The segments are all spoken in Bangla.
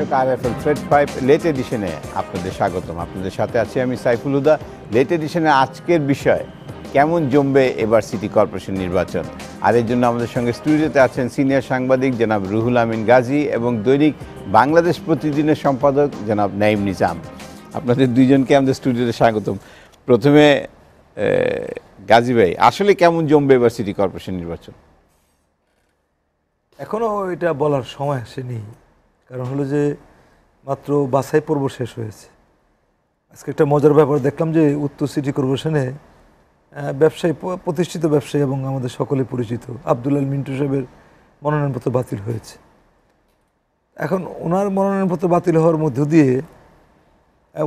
দর্শক আরএফএল থ্রেড 5 লেট এডিশনে আপনাদের স্বাগতম। আপনাদের সাথে আছি আমি সাইফুল হুদা। লেট এডিশনে আজকের বিষয়, কেমন জমবে এবার সিটি কর্পোরেশন নির্বাচন। আর এর জন্য আমাদের সঙ্গে স্টুডিওতে আছেন সিনিয়র সাংবাদিক জনাব রুহুল আমিন গাজী এবং দৈনিক বাংলাদেশ প্রতিদিনের সম্পাদক জনাব নাঈম নিজাম। আপনাদের দুইজনকে আমাদের স্টুডিওতে স্বাগতম। প্রথমে গাজী ভাই, আসলে কেমন জমবে এবার সিটি কর্পোরেশন নির্বাচন? এখনও এটা বলার সময় আসেনি, কারণ হলো যে মাত্র বাছাই পর্ব শেষ হয়েছে। আজকে একটা মজার ব্যাপার দেখলাম যে উত্তর সিটি কর্পোরেশনে ব্যবসায়ী, প্রতিষ্ঠিত ব্যবসায়ী এবং আমাদের সকলে পরিচিত আব্দুল আল মিন্টু সাহেবের মনোনয়নপত্র বাতিল হয়েছে। এখন ওনার মনোনয়নপত্র বাতিল হওয়ার মধ্য দিয়ে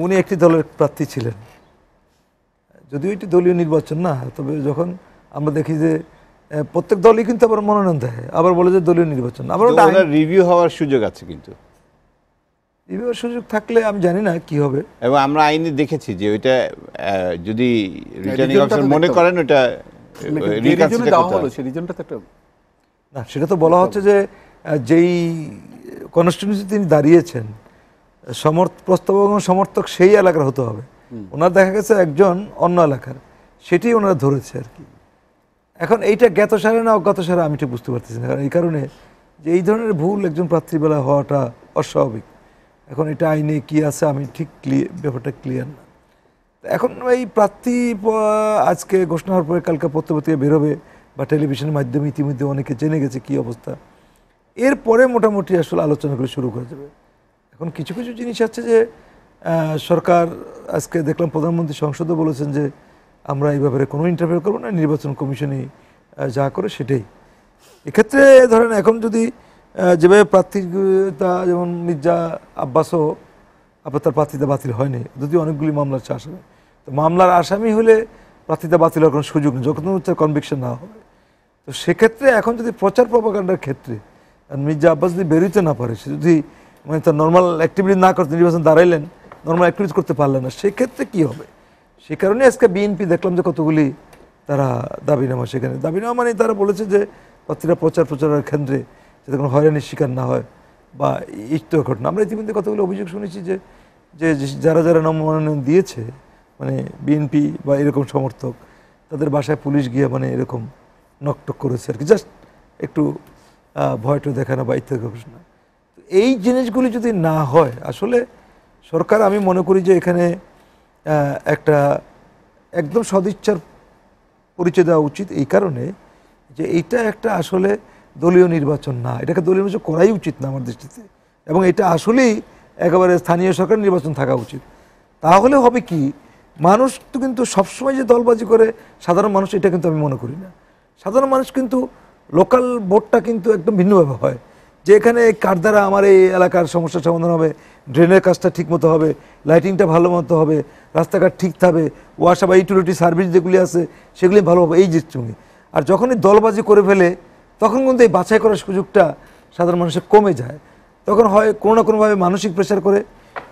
উনি একটি দলের প্রার্থী ছিলেন, যদিও এটি দলীয় নির্বাচন না। তবে যখন আমরা দেখি যে প্রত্যেক দলই কিন্তু আবার মনোনয়ন দেয়, আবার বলে যে দলীয় নির্বাচন, আবার রিভিউ হওয়ার সুযোগ আছে, কিন্তু রিভিউ হওয়ার সুযোগ থাকলে আমি জানি না কি হবে। এবং আমরা আইনে দেখেছি যে ওইটা যদি রিটার্নিং অফিসার মনে করেন ওটা না, সেটা তো বলা হচ্ছে যে যেই কনস্টিটিউয়েন্সি তিনি দাঁড়িয়েছেন প্রস্তাবক এবং সমর্থক সেই এলাকার হতে হবে। ওনার দেখা গেছে একজন অন্য এলাকার, সেটি ওনারা ধরেছে আর কি। এখন এইটা জ্ঞাত সারে না অজ্ঞাত সারে আমি ঠিক বুঝতে পারতেছি না, কারণ এই কারণে যে এই ধরনের ভুল একজন প্রার্থীবেলা হওয়াটা অস্বাভাবিক। এখন এটা আইনে কি আছে আমি ঠিক ব্যাপারটা ক্লিয়ার না। এখন এই প্রার্থী আজকে ঘোষণা হওয়ার পরে কালকে পত্রপত্রিকা বেরোবে বা টেলিভিশনের মাধ্যমে ইতিমধ্যে অনেকে জেনে গেছে কি অবস্থা। এরপরে মোটামুটি আসলে আলোচনাগুলো শুরু করা যাবে। এখন কিছু কিছু জিনিস আছে যে সরকার, আজকে দেখলাম প্রধানমন্ত্রী সংসদে বলেছেন যে আমরা এই ব্যাপারে কোনো ইন্টারফেয়ার করবো না, নির্বাচন কমিশনই যা করে সেটাই। এক্ষেত্রে ধরেন এখন যদি যেভাবে প্রার্থীতা, যেমন মির্জা আব্বাসও তার প্রার্থীতা বাতিল হয়নি, যদি অনেকগুলি মামলার আসামি, তো মামলার আসামি হলে প্রার্থীতা বাতিল হওয়ার কোনো সুযোগ নেই যখন তার কনভিকশন না হবে। তো সেক্ষেত্রে এখন যদি প্রচার প্রপাগান্ডার ক্ষেত্রে মির্জা আব্বাস যদি বেরোতে না পারে, সে যদি মানে তার নর্মাল অ্যাক্টিভিটি না করতে, নির্বাচন দাঁড়াইলেন নর্মাল অ্যাক্টিভিটি করতে পারলেন না, সেক্ষেত্রে কী হবে? সে কারণে আজকে বিএনপি দেখলাম যে কতগুলি তারা দাবিনামা, সেখানে দাবিনামা মানে তারা বলেছে যে প্রার্থীরা প্রচারের কেন্দ্রে যাতে কোনো হয়রানির শিকার না হয় বা ইষ্ট ঘটনা। আমরা ইতিমধ্যে কতগুলো অভিযোগ শুনেছি যে যারা যারা মনোনয়ন দিয়েছে মানে বিএনপি বা এরকম সমর্থক, তাদের বাসায় পুলিশ গিয়ে মানে এরকম নকটক করেছে আর কি, জাস্ট একটু ভয়টা দেখানো বা ইত্যাদি ঘোষণা। এই জিনিসগুলি যদি না হয়, আসলে সরকার আমি মনে করি যে এখানে একটা একদম সদিচ্ছার পরিচয় দেওয়া উচিত, এই কারণে যে এইটা একটা আসলে দলীয় নির্বাচন না, এটাকে দলীয় নির্বাচন করাই উচিত না আমার দৃষ্টিতে, এবং এটা আসলেই একেবারে স্থানীয় সরকার নির্বাচন থাকা উচিত। তাহলে হবে কি, মানুষ তো কিন্তু সবসময় যে দলবাজি করে সাধারণ মানুষ, এটা কিন্তু আমি মনে করি না। সাধারণ মানুষ কিন্তু লোকাল ভোটটা কিন্তু একদম ভিন্নভাবে হয়, যে এখানে কার দ্বারা আমার এই এলাকার সমস্যার সমাধান হবে, ড্রেনের কাজটা ঠিকমতো হবে, লাইটিংটা ভালো মতো হবে, রাস্তাঘাট ঠিক থাকবে, ওয়াশা বা ইউটিলিটি সার্ভিস যেগুলি আছে সেগুলি ভালো হবে, এই জিনিস সঙ্গে। আর যখনই দলবাজি করে ফেলে তখন কিন্তু এই বাছাই করার সুযোগটা সাধারণ মানুষের কমে যায়। তখন হয় কোনো না কোনোভাবে মানসিক প্রেশার করে,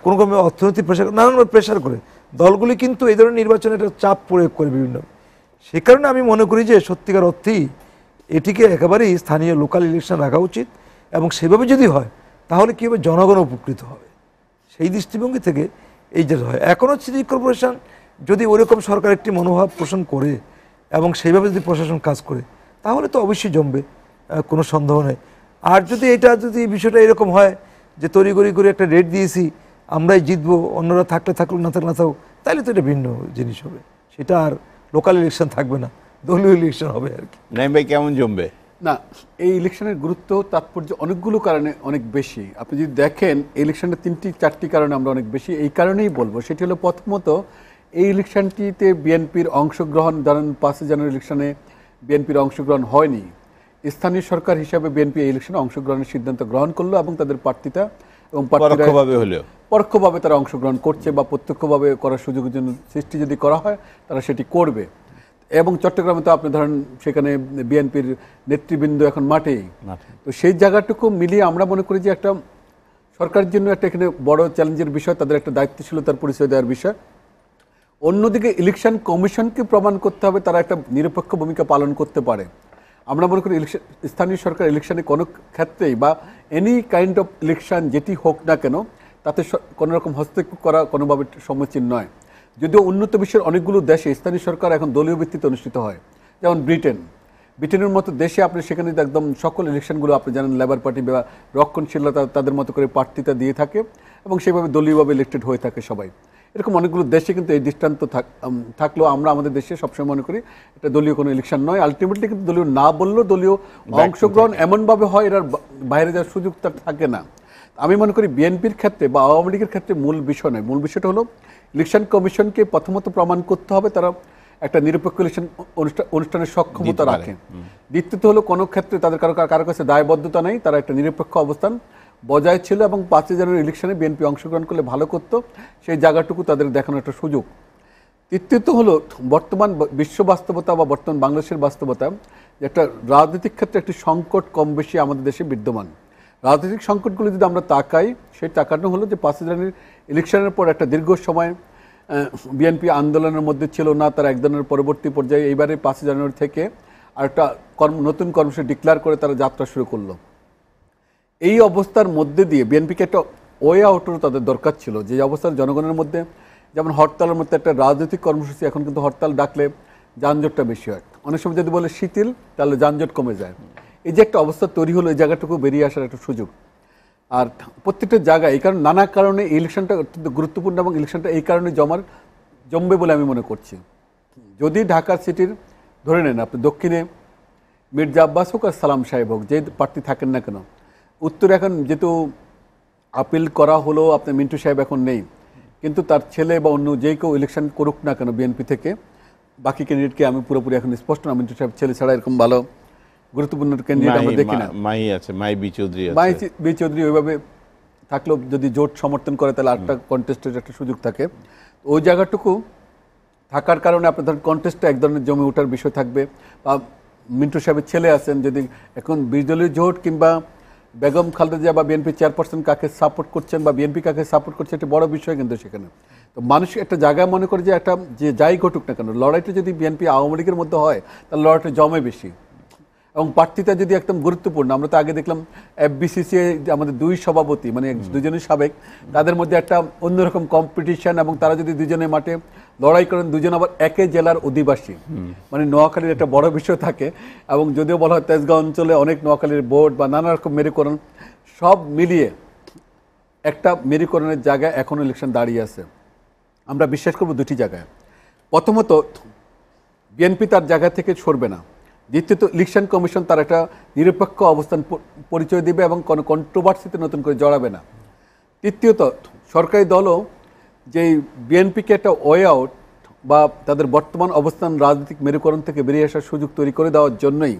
কোনো কোনো অর্থনৈতিক প্রেশার, নানানভাবে প্রেশার করে দলগুলি কিন্তু এই ধরনের নির্বাচনে একটা চাপ প্রয়োগ করে বিভিন্ন। সে কারণে আমি মনে করি যে সত্যিকার অর্থেই এটিকে একেবারেই স্থানীয় লোকাল ইলেকশন রাখা উচিত, এবং সেভাবে যদি হয় তাহলে কী হবে, জনগণ উপকৃত হবে। সেই দৃষ্টিভঙ্গি থেকে এই যে হয়, এখনও সিটি কর্পোরেশন যদি ওরকম সরকার একটি মনোভাব পোষণ করে এবং সেইভাবে যদি প্রশাসন কাজ করে তাহলে তো অবশ্যই জমবে, কোনো সন্দেহ নেই। আর যদি এটা যদি বিষয়টা এরকম হয় যে তড়িঘড়ি করে একটা রেট দিয়েছি আমরাই জিতবো, অন্যরা থাকলে থাকুক না থাকলে না থাকুক, তাহলে তো এটা ভিন্ন জিনিস হবে, সেটা আর লোকাল ইলেকশন থাকবে না, দলীয় ইলেকশন হবে আর কি। নাঈম ভাই, কেমন জমবে? না, এই ইলেকশনের গুরুত্ব তাৎপর্য অনেকগুলো কারণে অনেক বেশি। আপনি যদি দেখেন এই ইলেকশনটা 3-4টি কারণে আমরা অনেক বেশি এই কারণেই বলবো। সেটি হলো প্রথমত, এই ইলেকশনটিতে বিএনপির অংশগ্রহণ, ধরেন 5 জানুয়ারি ইলেকশনে বিএনপির অংশগ্রহণ হয়নি, স্থানীয় সরকার হিসাবে বিএনপি এই ইলেকশনে অংশগ্রহণের সিদ্ধান্ত গ্রহণ করলো এবং তাদের প্রার্থীতা এবং পরোক্ষভাবে তারা অংশগ্রহণ করছে বা প্রত্যক্ষভাবে করার সুযোগের জন্য সৃষ্টি যদি করা হয় তারা সেটি করবে। এবং চট্টগ্রামে তো আপনি ধরেন সেখানে বিএনপির নেতৃবৃন্দ এখন মাঠেই, তো সেই জায়গাটুকু মিলিয়ে আমরা মনে করি যে একটা সরকারের জন্য একটা এখানে বড় চ্যালেঞ্জের বিষয়, তাদের একটা দায়িত্বশীলতার পরিচয় দেওয়ার বিষয়। অন্যদিকে ইলেকশন কমিশনকে প্রমাণ করতে হবে তারা একটা নিরপেক্ষ ভূমিকা পালন করতে পারে। আমরা মনে করি ইলেকশন স্থানীয় সরকার ইলেকশনে কোনো ক্ষেত্রেই বা এনি কাইন্ড অফ ইলেকশন যেটি হোক না কেন তাতে কোনো রকম হস্তক্ষেপ করা কোনোভাবে সমীচীন নয়। যদিও উন্নত বিশ্বের অনেকগুলো দেশে স্থানীয় সরকার এখন দলীয় ভিত্তিতে অনুষ্ঠিত হয়, যেমন ব্রিটেনের মতো দেশে আপনি সেখানে একদম সকল ইলেকশনগুলো আপনি জানেন লেবার পার্টি বা রক্ষণশীলতা তাদের মতো করে প্রার্থিতা দিয়ে থাকে এবং সেভাবে দলীয়ভাবে ইলেক্টেড হয়ে থাকে সবাই। এরকম অনেকগুলো দেশে কিন্তু এই দৃষ্টান্ত থাকলেও আমরা আমাদের দেশে সবসময় মনে করি এটা দলীয় কোনো ইলেকশন নয়। আলটিমেটলি কিন্তু দলীয় না বললেও দলীয় অংশগ্রহণ এমনভাবে হয় এটার বাইরে যাওয়ার সুযোগ তার থাকে না। আমি মনে করি বিএনপির ক্ষেত্রে বা আওয়ামী লীগের ক্ষেত্রে মূল বিষয় নয়, মূল বিষয়টা হলো ইলেকশন কমিশনকে প্রথমত প্রমাণ করতে হবে তারা একটা নিরপেক্ষ ইলেকশন অনুষ্ঠানের সক্ষমতা রাখে। দ্বিতীয়ত হলো কোনো ক্ষেত্রে তাদের কারো কাছে দায়বদ্ধতা নেই, তারা একটা নিরপেক্ষ অবস্থান বজায় ছিল এবং 5 জানুয়ারি ইলেকশনে বিএনপি অংশগ্রহণ করলে ভালো করতো, সেই জায়গাটুকু তাদের দেখানোর একটা সুযোগ। তৃতীয়ত হলো বর্তমান বিশ্ব বাস্তবতা বা বর্তমান বাংলাদেশের বাস্তবতা একটা রাজনৈতিক ক্ষেত্রে একটি সংকট কম বেশি আমাদের দেশে বিদ্যমান। রাজনৈতিক সংকটগুলো যদি আমরা তাকাই, সেই তাকানো হলো যে 5 জানুয়ারির ইলেকশনের পর একটা দীর্ঘ সময় বিএনপি আন্দোলনের মধ্যে ছিল না, তারা একদিনের পরবর্তী পর্যায়ে এইবারে 5 জানুয়ারি থেকে আর একটা নতুন কর্মসূচি ডিক্লেয়ার করে তারা যাত্রা শুরু করলো। এই অবস্থার মধ্যে দিয়ে বিএনপিকে একটা ওয়ে আউটেরও তাদের দরকার ছিল, যে অবস্থার জনগণের মধ্যে যেমন হরতালের মধ্যে একটা রাজনৈতিক কর্মসূচি, এখন কিন্তু হরতাল ডাকলে যানজটটা বেশি হয়, অনেক সময় যদি বলে শিথিল তাহলে যানজট কমে যায়, এই যে একটা অবস্থা তৈরি হলো এই জায়গাটুকু বেরিয়ে আসার একটা সুযোগ। আর প্রত্যেকটা জায়গায় এই কারণ নানা কারণে ইলেকশনটা অত্যন্ত গুরুত্বপূর্ণ এবং ইলেকশনটা এই কারণে জমবে বলে আমি মনে করছি। যদি ঢাকা সিটির ধরে নেন আপনি দক্ষিণে মির্জা আব্বাস হোক আর সালাম সাহেব হোক, যে প্রার্থী থাকেন না কেন, উত্তরে এখন যেহেতু আপিল করা হলো আপনার মিন্টু সাহেব এখন নেই, কিন্তু তার ছেলে বা অন্য যে কেউ ইলেকশন করুক না কেন বিএনপি থেকে, বাকি ক্যান্ডিডেটকে আমি পুরোপুরি এখন স্পষ্ট না, মিন্টু সাহেব ছেলে ছাড়া এরকম ভালো গুরুত্বপূর্ণ ক্যান্ডিডেট আমরা দেখি না। মাই আছে, মাই বি চৌধুরী আছে, মাই বি চৌধুরী ওইভাবে থাকলেও যদি জোট সমর্থন করে তাহলে 8টা কন্টেস্টের একটা সুযোগ থাকে, ওই জায়গাটুকু থাকার কারণে আপনাদের কন্টেস্টে এক ধরনের জমে ওঠার বিষয় থাকবে। বা মিন্টু সাহেবের ছেলে আছেন, যদি এখন বিজলীয় জোট কিংবা বেগম খালেদা জিয়া বা বিএনপি চেয়ারপারসন কাকে সাপোর্ট করছেন বা বিএনপি কাকে সাপোর্ট করছে একটা বড় বিষয় কিন্তু সেখানে। তো মানুষ একটা জায়গায় মনে করে যে একটা যে যাই ঘটুক না কেন লড়াইটা যদি বিএনপি আওয়ামী লীগের মধ্যে হয় তাহলে লড়াইটা জমে বেশি এবং প্রার্থীটা যদি একদম গুরুত্বপূর্ণ। আমরা তো আগে দেখলাম FBCCI আমাদের 2 সভাপতি মানে দুজনই সাবেক, তাদের মধ্যে একটা অন্যরকম কম্পিটিশন এবং তারা যদি দুজনে মাঠে লড়াই করেন, দুজন আবার একই জেলার অধিবাসী, মানে নোয়াখালীর একটা বড় বিষয় থাকে এবং যদিও বলা হয় তেজগাঁও অঞ্চলে অনেক নোয়াখালীর বোর্ড বা নানা রকম মেরুকরণ, সব মিলিয়ে একটা মেরুকরণের জায়গায় এখনও ইলেকশন দাঁড়িয়ে আছে। আমরা বিশ্বাস করব 2টি জায়গায়, প্রথমত বিএনপি তার জায়গা থেকে সরবে না, দ্বিতীয়ত ইলেকশন কমিশন তার একটা নিরপেক্ষ অবস্থান পরিচয় দেবে এবং কোনো কন্ট্রোভার্সিতে নতুন করে জড়াবে না, তৃতীয়ত সরকারি দলও যেই বিএনপিকে একটা ওয়ে আউট বা তাদের বর্তমান অবস্থান রাজনৈতিক মেরুকরণ থেকে বেরিয়ে আসার সুযোগ তৈরি করে দেওয়ার জন্যই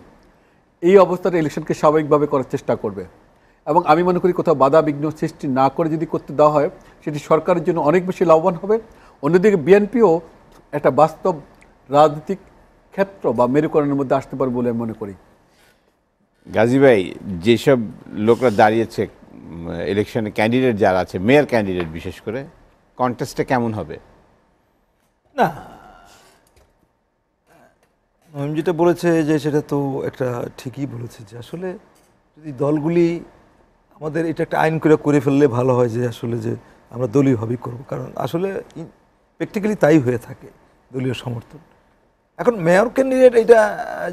এই অবস্থাটা ইলেকশনকে স্বাভাবিকভাবে করার চেষ্টা করবে। এবং আমি মনে করি কোথাও বাধা বিঘ্ন সৃষ্টি না করে যদি করতে দেওয়া হয় সেটি সরকারের জন্য অনেক বেশি লাভবান হবে। অন্যদিকে বিএনপিও একটা বাস্তব রাজনৈতিক ক্ষেত্র বা মেরুকরণের মধ্যে আসতে পারবে বলে মনে করি। গাজী ভাই, যেসব লোকরা দাঁড়িয়েছে ইলেকশনে ক্যান্ডিডেট যারা আছে, মেয়র ক্যান্ডিডেট বিশেষ করে, কন্টেস্টে কেমন হবে? না আমি যেটা বলেছে যে সেটা তো একটা ঠিকই বলেছে যে আসলে যদি দলগুলি আমাদের এটা একটা আইন করে ফেললে ভালো হয় যে আসলে যে আমরা দলীয়ভাবেই করবো, কারণ আসলে প্র্যাকটিক্যালি তাই হয়ে থাকে দলীয় সমর্থন। এখন মেয়র ক্যান্ডিডেট এটা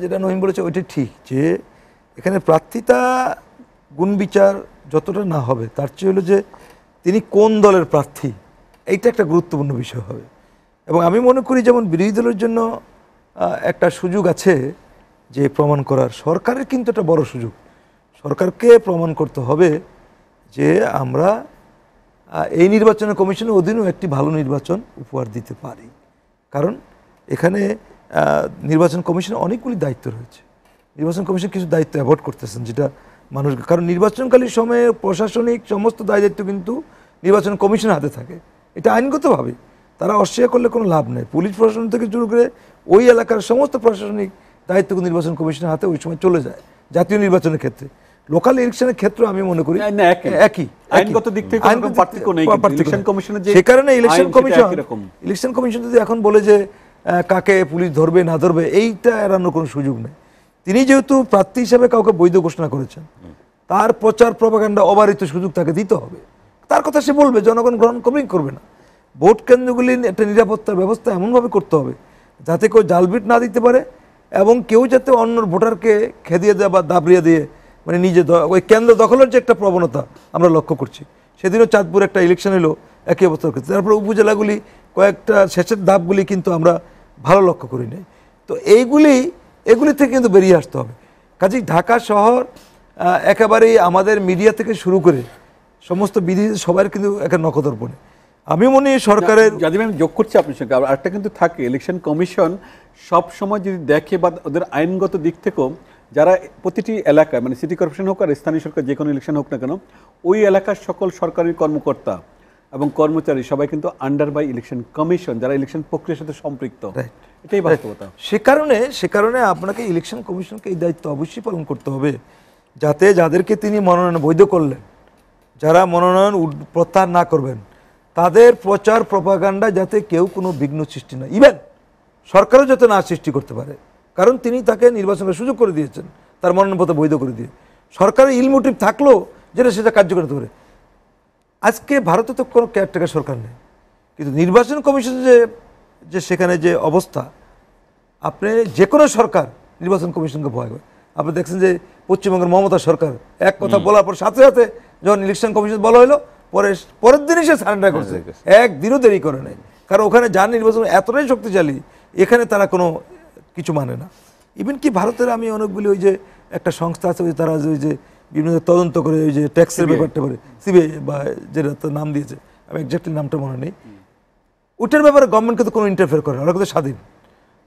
যেটা নহিম বলেছে ওইটা ঠিক যে এখানে প্রার্থিতা গুণবিচার যতটা না হবে তার চেয়ে হলো যে তিনি কোন দলের প্রার্থী, এইটা একটা গুরুত্বপূর্ণ বিষয় হবে। এবং আমি মনে করি যেমন বিরোধী দলের জন্য একটা সুযোগ আছে যে প্রমাণ করার, সরকারের কিন্তু একটা বড় সুযোগ, সরকারকে প্রমাণ করতে হবে যে আমরা এই নির্বাচন কমিশনের অধীনেও একটি ভালো নির্বাচন উপহার দিতে পারি, কারণ এখানে নির্বাচন কমিশনের অনেকগুলি দায়িত্ব রয়েছে, নির্বাচন কমিশন কিছু দায়িত্ব অ্যাভয়েড করতেছেন যেটা মানুষ, কারণ নির্বাচনকালীন সময়ে প্রশাসনিক সমস্ত দায়িত্ব কিন্তু নির্বাচন কমিশনের হাতে থাকে, এটা আইনগতভাবে তারা অস্বীকার করলে কোনো লাভ নেই। পুলিশ প্রশাসন থেকে শুরু করে ওই এলাকার সমস্ত প্রশাসনিক দায়িত্ব নির্বাচন কমিশনের হাতে ওই সময় চলে যায়। জাতীয় নির্বাচনের ক্ষেত্রে, লোকাল ইলেকশনের ক্ষেত্রে আমি মনে করি একই আইনগত দিক থেকে সে কারণে ইলেকশন কমিশন যদি এখন বলে যে কাকে পুলিশ ধরবে না ধরবে, এইটা এড়ানোর কোনো সুযোগ নেই। তিনি যেহেতু প্রার্থী হিসেবে কাউকে বৈধ ঘোষণা করেছেন, তার প্রচার প্রপাগান্ডা অবারিত সুযোগ তাকে দিতে হবে। তার কথা সে বলবে, জনগণ গ্রহণ করবেই করবে না। ভোট কেন্দ্রগুলি একটা নিরাপত্তার ব্যবস্থা এমনভাবে করতে হবে যাতে কেউ জালবিট না দিতে পারে এবং কেউ যাতে অন্য ভোটারকে খেদিয়ে দেওয়া বা দাবড়িয়ে দিয়ে মানে নিজে ওই কেন্দ্র দখলের যে একটা প্রবণতা আমরা লক্ষ্য করছি। সেদিনও চাঁদপুর একটা ইলেকশন হলো, একই অবস্থা করছে। তারপরে উপজেলাগুলি কয়েকটা শেষের ধাপগুলি কিন্তু আমরা ভালো লক্ষ্য করি নাই। তো এগুলি থেকে কিন্তু বেরিয়ে আসতে হবে। কাজেই ঢাকা শহর একেবারেই আমাদের মিডিয়া থেকে শুরু করে সমস্ত বিধি সবার কিন্তু একটা নখদর্পণে। আমি মনে হয় সরকারের যদি আমি যোগ করছি আপনার সঙ্গে, আরেকটা কিন্তু থাকে, ইলেকশন কমিশন সব সময় যদি দেখে বা ওদের আইনগত দিক থেকেও যারা প্রতিটি এলাকায় মানে সিটি কর্পোরেশন হোক আর স্থানীয় সরকার যে কোনো ইলেকশন হোক না কেন, ওই এলাকার সকল সরকারি কর্মকর্তা এবং কর্মচারী সবাই কিন্তু আন্ডার বাই ইলেকশন কমিশন, যারা ইলেকশন প্রক্রিয়ার সাথে সম্পৃক্ত, এটাই বাস্তবতা। সে কারণে আপনাকে ইলেকশন কমিশনকে এই দায়িত্ব অবশ্যই পালন করতে হবে যাতে যাদেরকে তিনি মনোনয়ন বৈধ করলেন, যারা মনোনয়ন প্রত্যাহার না করবেন, তাদের প্রচার প্রপাগান্ডা যাতে কেউ কোনো বিঘ্ন সৃষ্টি না, ইভেন সরকারও যাতে না সৃষ্টি করতে পারে। কারণ তিনি তাকে নির্বাচনের সুযোগ করে দিয়েছেন তার মনোনয়নপত্র বৈধ করে দিয়ে। সরকারের ইলমোটিভ থাকলেও যেটা সেটা কার্যকর হতে পারে। আজকে ভারতে তো কোনো কেয়ারটেকার সরকার নেই, কিন্তু নির্বাচন কমিশন যে সেখানে যে অবস্থা, আপনি যে কোনো সরকার নির্বাচন কমিশনকে ভয় করে। আপনি দেখছেন যে পশ্চিমবঙ্গের মমতা সরকার এক কথা বলার পর সাথে সাথে যখন ইলেকশন কমিশন বলা হলো, পরের দিনই সে সারেন্ডার করছে, একদিনও দেরি করে নেই। কারণ ওখানে যার নির্বাচন এতটাই শক্তিশালী, এখানে তারা কোনো কিছু মানে না। ইভেন কি ভারতের আমি অনেকগুলি ওই যে একটা সংস্থা আছে, ওই তারা ওই যে বিভিন্ন তদন্ত করে, ওই যে ট্যাক্সের ব্যাপারটা করে সিবিআই বা যেটা তার নাম দিয়েছে, আমি একজাক্টলি নামটা মনে নেই, ওটার ব্যাপারে গভর্নমেন্ট কিন্তু কোনো ইন্টারফেয়ার করে না। ওরা কিন্তু স্বাধীন,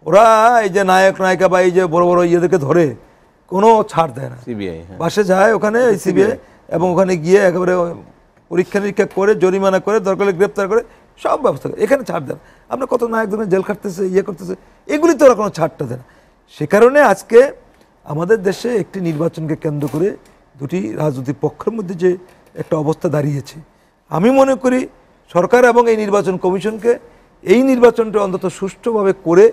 ওরা এই যে নায়ক নায়িকা বা এই যে বড় বড় ইয়েদেরকে ধরে কোনো ছাড় দেয় না। সিবিআই বাসে যায় ওখানে সিবিআই, এবং ওখানে গিয়ে একেবারে পরীক্ষা নিরীক্ষা করে, জরিমানা করে, দরকার হলে গ্রেপ্তার করে, সব ব্যবস্থা করে। এখানে ছাড় দেন আপনার কত নায়ক ধরে জেল খাটতেছে, ইয়ে করতেছে, এগুলি তো ওরা কোনো ছাড়টা দেয় না। সে কারণে আজকে আমাদের দেশে একটি নির্বাচনকে কেন্দ্র করে দুটি রাজনৈতিক পক্ষের মধ্যে যে একটা অবস্থা দাঁড়িয়েছে, আমি মনে করি সরকার এবং এই নির্বাচন কমিশনকে এই নির্বাচনটা অন্তত সুষ্ঠুভাবে করে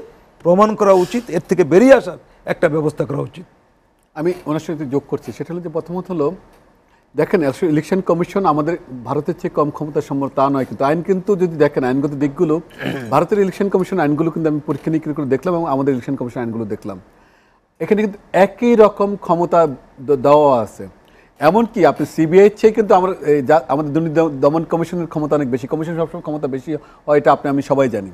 প্রমাণ করা উচিত, এর থেকে বেরিয়ে আসার একটা ব্যবস্থা করা উচিত। আমি ওনার সঙ্গে যোগ করছি, সেটা হলো যে প্রথমত হলো দেখেন ইলেকশন কমিশন আমাদের ভারতের চেয়ে কম ক্ষমতা সম্পন্ন তা নয়, কিন্তু আইন কিন্তু যদি দেখেন আইনগত দিকগুলো ভারতের ইলেকশন কমিশন আইনগুলো কিন্তু আমি পরীক্ষা নিরীক্ষা করে দেখলাম এবং আমাদের ইলেকশন কমিশন আইনগুলো দেখলাম, এখানে কিন্তু একই রকম ক্ষমতা দেওয়া আছে। এমনকি আপনি সিবিআইয়ের চেয়ে কিন্তু আমাদের দুর্নীতি দমন কমিশনের ক্ষমতা অনেক বেশি, কমিশন সবসময় ক্ষমতা বেশি হয়, এটা আপনি আমি সবাই জানি।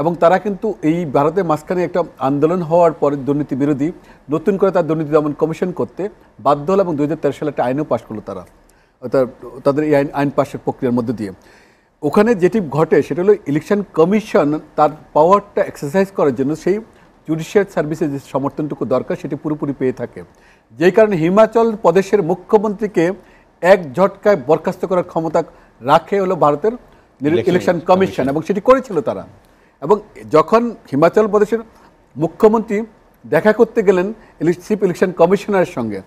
এবং তারা কিন্তু এই ভারতের মাঝখানে একটা আন্দোলন হওয়ার পরে দুর্নীতি বিরোধী নতুন করে তার দুর্নীতি দমন কমিশন করতে বাধ্য হলো এবং 2013 সালে একটা আইনও পাশ করলো তারা, তাদের এই আইন পাশের প্রক্রিয়ার মধ্য দিয়ে। ওখানে যেটি ঘটে সেটা হলো ইলেকশন কমিশন তার পাওয়ারটা এক্সারসাইজ করার জন্য সেই জুডিশিয়াল সার্ভিসের যে সমর্থনটুকু দরকার সেটি পুরোপুরি পেয়ে থাকে, যেই কারণে হিমাচল প্রদেশের মুখ্যমন্ত্রীকে এক ঝটকায় বরখাস্ত করার ক্ষমতা রাখে হলো ভারতের ইলেকশন কমিশন, এবং সেটি করেছিল তারা। এবং যখন হিমাচল প্রদেশের মুখ্যমন্ত্রী দেখা করতে গেলেন চিফ ইলেকশন কমিশনারের সঙ্গে,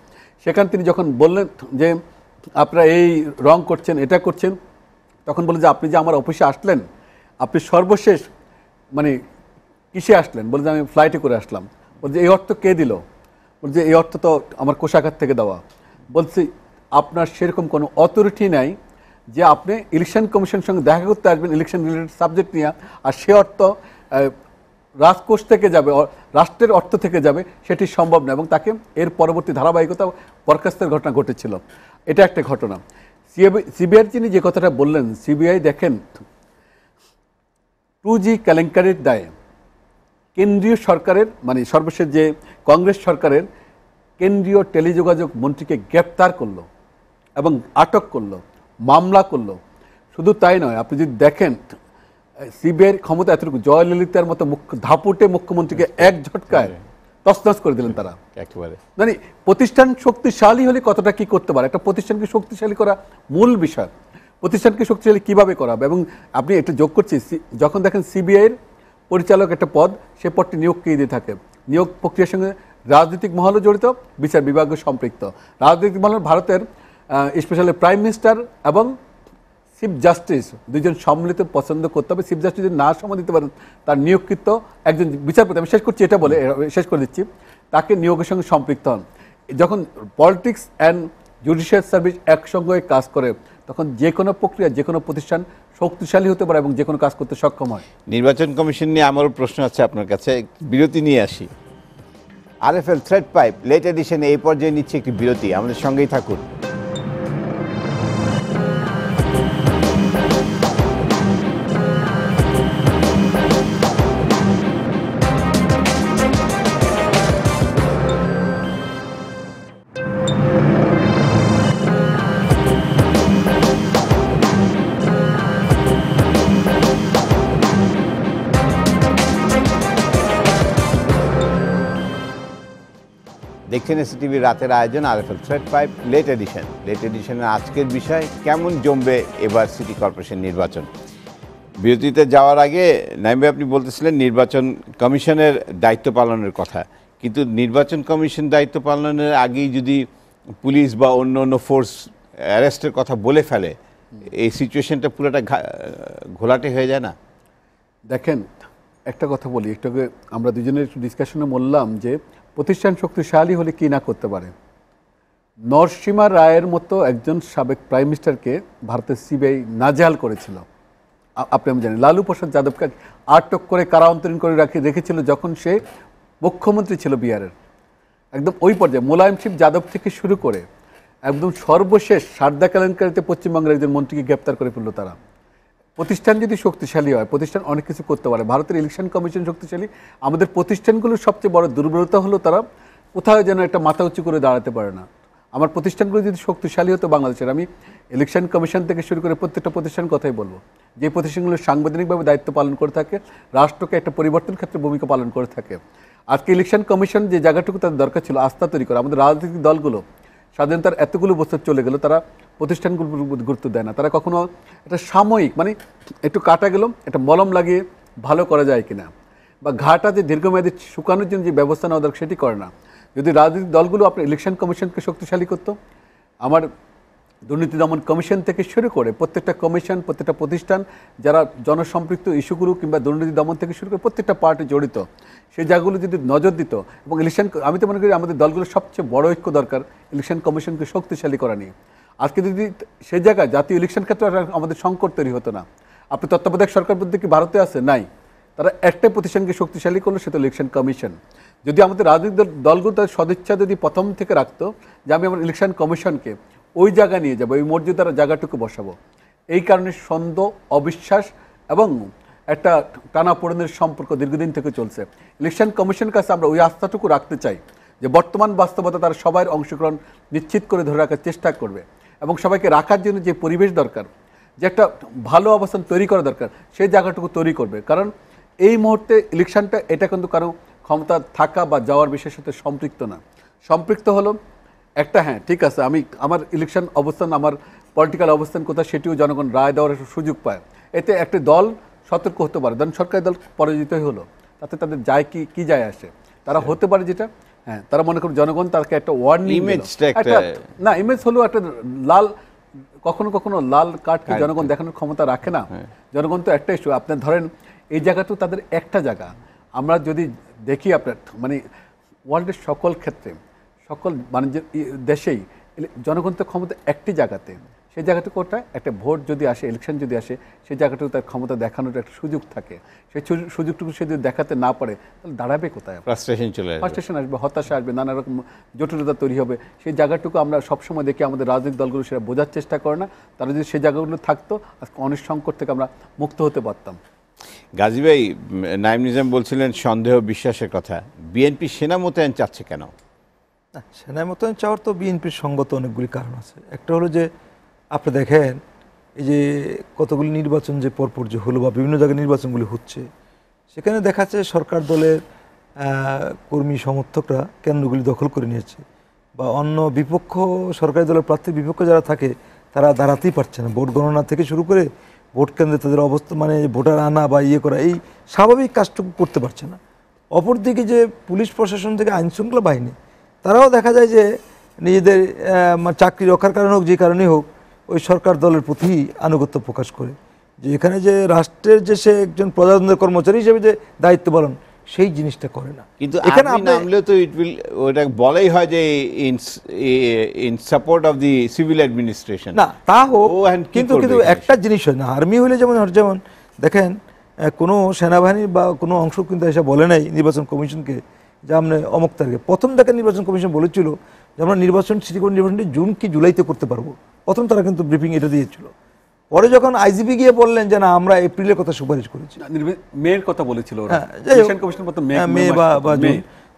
সেখানে তিনি যখন বললেন যে আপনারা এই রং করছেন, এটা করছেন, তখন বললেন যে আপনি যে আমার অফিসে আসলেন, আপনি সর্বশেষ মানে কিসে আসলেন? বলে যে আমি ফ্লাইটে করে আসলাম। বলছে এই অর্থ কে দিল? বলছে এই অর্থ তো আমার কোষাগার থেকে দেওয়া। বলছি আপনার সেরকম কোনো অথরিটি নাই যে আপনি ইলেকশন কমিশনের সঙ্গে দেখা করতে আসবেন ইলেকশন রিলেটেড সাবজেক্ট নিয়ে, আর সে অর্থ রাজকোষ থেকে যাবে, রাষ্ট্রের অর্থ থেকে যাবে, সেটি সম্ভব না। এবং তাকে এর পরবর্তী ধারাবাহিকতা বরখাস্তের ঘটনা ঘটেছিল। এটা একটা ঘটনা। সিবিআইয়ের যিনি যে কথাটা বললেন, সিবিআই দেখেন 2G কেলেঙ্কারির দায়ে কেন্দ্রীয় সরকারের মানে সর্বশেষ যে কংগ্রেস সরকারের কেন্দ্রীয় টেলিযোগাযোগ মন্ত্রীকে গ্রেপ্তার করলো এবং আটক করলো, মামলা করলো। শুধু তাই নয়, আপনি যদি দেখেন সিবিআইয়ের ক্ষমতা এতটুকু, জয়ললিতার মতো ধাপুটে মুখ্যমন্ত্রীকে এক ঝটকায় তছনছ করে দিলেন তারা একেবারে। মানে প্রতিষ্ঠান শক্তিশালী হলে কতটা কি করতে পারে, একটা প্রতিষ্ঠানকে শক্তিশালী করা মূল বিষয়, প্রতিষ্ঠানকে শক্তিশালী কীভাবে করা হবে। এবং আপনি এটা যোগ করছি, যখন দেখেন সিবিআইয়ের পরিচালক একটা পদ, সে পদটি নিয়োগকেই দিয়ে থাকে, নিয়োগ প্রক্রিয়ার সঙ্গে রাজনৈতিক মহলও জড়িত, বিচার বিভাগও সম্পৃক্ত। রাজনৈতিক মহল ভারতের স্পেশালি প্রাইম মিনিস্টার এবং চিফ জাস্টিস দুজন সম্মিলিত পছন্দ করতে হবে। চিফ জাস্টিস যদি না সম্মত দিতে পারেন, তার নিয়োগকৃত একজন বিচারপতি, আমি শেষ করছি এটা বলে শেষ করে দিচ্ছি, ताके नियोगের संगे सम्पृक्त हन যখন पलिटिक्स एंड জুডিশিয়াল সার্ভিস একসঙ্গে কাজ করে তখন যে কোনো প্রক্রিয়া যে কোনো প্রতিষ্ঠান শক্তিশালী হতে পারে এবং যে কোনো কাজ করতে সক্ষম হয়। নির্বাচন কমিশন নিয়ে আমারও প্রশ্ন আছে আপনার কাছে, বিরতি নিয়ে আসি। RFL thread pipe late edition এই পর্যায়ে নিচ্ছে একটি বিরতি, আমাদের সঙ্গেই থাকুন। দেখছেন এসটিভি রাতের আয়োজন RFL thread pipe late edition. Late এডিশনের আজকের বিষয়, কেমন জমবে এবার সিটি কর্পোরেশন নির্বাচন। বিরতিতে যাওয়ার আগে নাইম ভাই, আপনি বলতেছিলেন নির্বাচন কমিশনের দায়িত্ব পালনের কথা, কিন্তু নির্বাচন কমিশন দায়িত্ব পালনের আগেই যদি পুলিশ বা অন্য অন্য ফোর্স অ্যারেস্টের কথা বলে ফেলে, এই সিচুয়েশনটা পুরোটা ঘোলাটে হয়ে যায় না? দেখেন একটা কথা বলি, একটাকে আমরা দুজনের ডিসকাশনে বললাম যে প্রতিষ্ঠান শক্তিশালী হলে কি না করতে পারে। নরসীমা রায়ের মতো একজন সাবেক প্রাইম মিনিস্টারকে ভারতের সিবিআই নাজেহাল করেছিল, আপনি আমি জানি। লালু প্রসাদ যাদবকে আটক করে কারা অন্তরীণ করে রেখেছিল যখন সে মুখ্যমন্ত্রী ছিল বিহারের, একদম ওই পর্যায়ে। মুলায়ম সিং যাদব থেকে শুরু করে একদম সর্বশেষ সারদা কেলেঙ্কারিতে পশ্চিমবঙ্গের একজন মন্ত্রীকে গ্রেপ্তার করে ফেললো তারা। প্রতিষ্ঠান যদি শক্তিশালী হয়, প্রতিষ্ঠান অনেক কিছু করতে পারে। ভারতের ইলেকশন কমিশন শক্তিশালী, আমাদের প্রতিষ্ঠানগুলোর সবচেয়ে বড় দুর্বলতা হলো তারা কোথাও যেন একটা মাথা উঁচু করে দাঁড়াতে পারে না। আমার প্রতিষ্ঠানগুলো যদি শক্তিশালী হতো বাংলাদেশের, আমি ইলেকশন কমিশন থেকে শুরু করে প্রত্যেকটা প্রতিষ্ঠান কথাই বলবো, যে প্রতিষ্ঠানগুলো সাংবিধানিকভাবে দায়িত্ব পালন করে থাকে, রাষ্ট্রকে একটা পরিবর্তন ক্ষেত্রে ভূমিকা পালন করে থাকে। আজকে ইলেকশন কমিশন যে জায়গাটুকু তাদের দরকার ছিল আস্থা তৈরি করে, আমাদের রাজনৈতিক দলগুলো স্বাধীনতার এতগুলো বছর চলে গেল, তারা প্রতিষ্ঠানগুলো গুরুত্ব দেয় না। তারা কখনো এটা সাময়িক মানে একটু কাটা গেল, এটা মলম লাগিয়ে ভালো করা যায় কিনা, বা ঘাটা যে দীর্ঘমেয়াদী শুকানোর জন্য যে ব্যবস্থা নেওয়া দরকার সেটি করে না। যদি রাজনৈতিক দলগুলো আপনার ইলেকশন কমিশনকে শক্তিশালী করতো, আমার দুর্নীতি দমন কমিশন থেকে শুরু করে প্রত্যেকটা কমিশন, প্রত্যেকটা প্রতিষ্ঠান যারা জনসম্পৃক্ত ইস্যুগুলো কিংবা দুর্নীতি দমন থেকে শুরু করে প্রত্যেকটা পার্টি জড়িত, সেই জায়গাগুলো যদি নজর দিত। এবং ইলেকশন আমি তো মনে করি আমাদের দলগুলোর সবচেয়ে বড় ঐক্য দরকার ইলেকশন কমিশনকে শক্তিশালী করা নিয়ে। আজকে যদি সেই জায়গায় জাতীয় ইলেকশন ক্ষেত্রে আমাদের সংকট তৈরি হতো না। আপনি তত্ত্বাবধায়ক সরকার বলতে কি ভারতে আছে? নাই। তারা একটাই প্রতিষ্ঠানকে শক্তিশালী করলো, সেটা ইলেকশন কমিশন। যদি আমাদের রাজনৈতিক দলগুলো তাদের সদিচ্ছা যদি প্রথম থেকে রাখতো যে আমি আমার ইলেকশন কমিশনকে ওই জায়গা নিয়ে যাবো, ওই মর্যাদার জায়গাটুকু বসাবো, এই কারণে সন্দেহ, অবিশ্বাস এবং একটা টানাপোড়েনের সম্পর্ক দীর্ঘদিন থেকে চলছে। ইলেকশন কমিশনের কাছে আমরা ওই আস্থাটুকু রাখতে চাই যে বর্তমান বাস্তবতা তারা সবাই অংশগ্রহণ নিশ্চিত করে ধরে রাখার চেষ্টা করবে, এবং সবাইকে রাখার জন্য যে পরিবেশ দরকার, যে একটা ভালো অবস্থান তৈরি করা দরকার, সেই জায়গাটুকু তৈরি করবে। কারণ এই মুহূর্তে ইলেকশনটা এটা কিন্তু কারো ক্ষমতা থাকা বা যাওয়ার বিষয়ের সাথে সম্পৃক্ত না। সম্পৃক্ত হলো একটা, হ্যাঁ ঠিক আছে, আমি আমার ইলেকশন অবস্থান, আমার পলিটিক্যাল অবস্থান কোথায় সেটিও জনগণ রায় দেওয়ার সুযোগ পায়। এতে একটি দল সতর্ক হতে পারে, ধরুন সরকারি দল পরাজিত হলো, তাতে তাদের যায় কি কি যায় আসে, তারা হতে পারে যেটা, হ্যাঁ তারা মনে করুন জনগণ তাকে একটা ওয়ার্নিং, না ইমেজ হলো একটা লাল, কখনো কখনো লাল কার্ডকে জনগণ দেখানোর ক্ষমতা রাখে না। জনগণ তো একটা ইস্যু, আপনার ধরেন এই জায়গাটা তাদের একটা জায়গা। আমরা যদি দেখি আপনার মানে ওয়ার্ল্ডের সকল ক্ষেত্রে, সকল বাণিজ্যের দেশেই জনগণ তো ক্ষমতা একটি জায়গাতে, সেই জায়গাটুকু ওটা একটা ভোট যদি আসে, ইলেকশন যদি আসে, সেই জায়গাটুকু তার ক্ষমতা দেখানোর একটা সুযোগ থাকে। সেই সুযোগটুকু সে যদি দেখাতে না পারে তাহলে দাঁড়াবে কোথায়? ফ্রাস্ট্রেশন চলে আসবে, ফ্রাস্ট্রেশন আসবে, হতাশা আসবে, নানা রকম জটিলতা তৈরি হবে। সেই জায়গাটুকু আমরা সবসময় দেখি আমাদের রাজনৈতিক দলগুলো সেটা বোঝার চেষ্টা করে না। তারা যদি সেই জায়গাগুলো থাকতো আজকে অনেক সংকট থেকে আমরা মুক্ত হতে পারতাম। গাজী ভাই, নাইম নিজাম বলছিলেন সন্দেহ বিশ্বাসের কথা, বিএনপি সেনা মোতায়েন চাচ্ছে কেন? সেনা মোতায়েন চাওয়ার তো বিএনপির সঙ্গত অনেকগুলি কারণ আছে। একটা হলো যে আপনি দেখেন এই যে কতগুলি নির্বাচন যে পরপর যে হলো বা বিভিন্ন জায়গায় নির্বাচনগুলি হচ্ছে, সেখানে দেখাচ্ছে সরকার দলের কর্মী সমর্থকরা কেন্দ্রগুলি দখল করে নিয়েছে, বা অন্য বিপক্ষ সরকারি দলের প্রার্থীর বিপক্ষ যারা থাকে তারা দাঁড়াতেই পারছে না। ভোট গণনা থেকে শুরু করে ভোট কেন্দ্রে তাদের অবস্থা মানে ভোটার আনা বা ইয়ে করা, এই স্বাভাবিক কাজটুকু করতে পারছে না। অপরদিকে যে পুলিশ প্রশাসন থেকে আইনশৃঙ্খলা বাহিনী, তারাও দেখা যায় যে নিজেদের চাকরি রক্ষার কারণে হোক, যে কারণেই হোক, ওই সরকার দলের প্রতি আনুগত্য প্রকাশ করে। যে এখানে যে রাষ্ট্রের যে সে একজন প্রজাতন্ত্রের কর্মচারী হিসেবে যে দায়িত্ব পালন, সেই জিনিসটা করে না। কিন্তু এখানে আমলে তো ইট উইল ওটা বলাই হয় যে in support of the civil administration, না তা হোক, কিন্তু কিন্তু একটা জিনিস হয় না, আর্মি হলে যেমন যেমন দেখেন কোনো সেনাবাহিনী বা কোনো অংশ কিন্তু এসে বলে নাই নির্বাচন কমিশনকে যে আমরা অমুক তারিখে, প্রথম থেকে নির্বাচন কমিশন বলেছিল যে আমরা নির্বাচন সিটি কোর্ট নির্বাচনটি জুন কি জুলাইতে করতে পারবো, প্রথম তারা কিন্তু ব্রিফিং এটা দিয়েছিল। পরে যখন আইজিপি গিয়ে বললেন যে না আমরা এপ্রিলের কথা সুপারিশ করেছি, মেয়ের কথা বলেছিল মে বা জুন,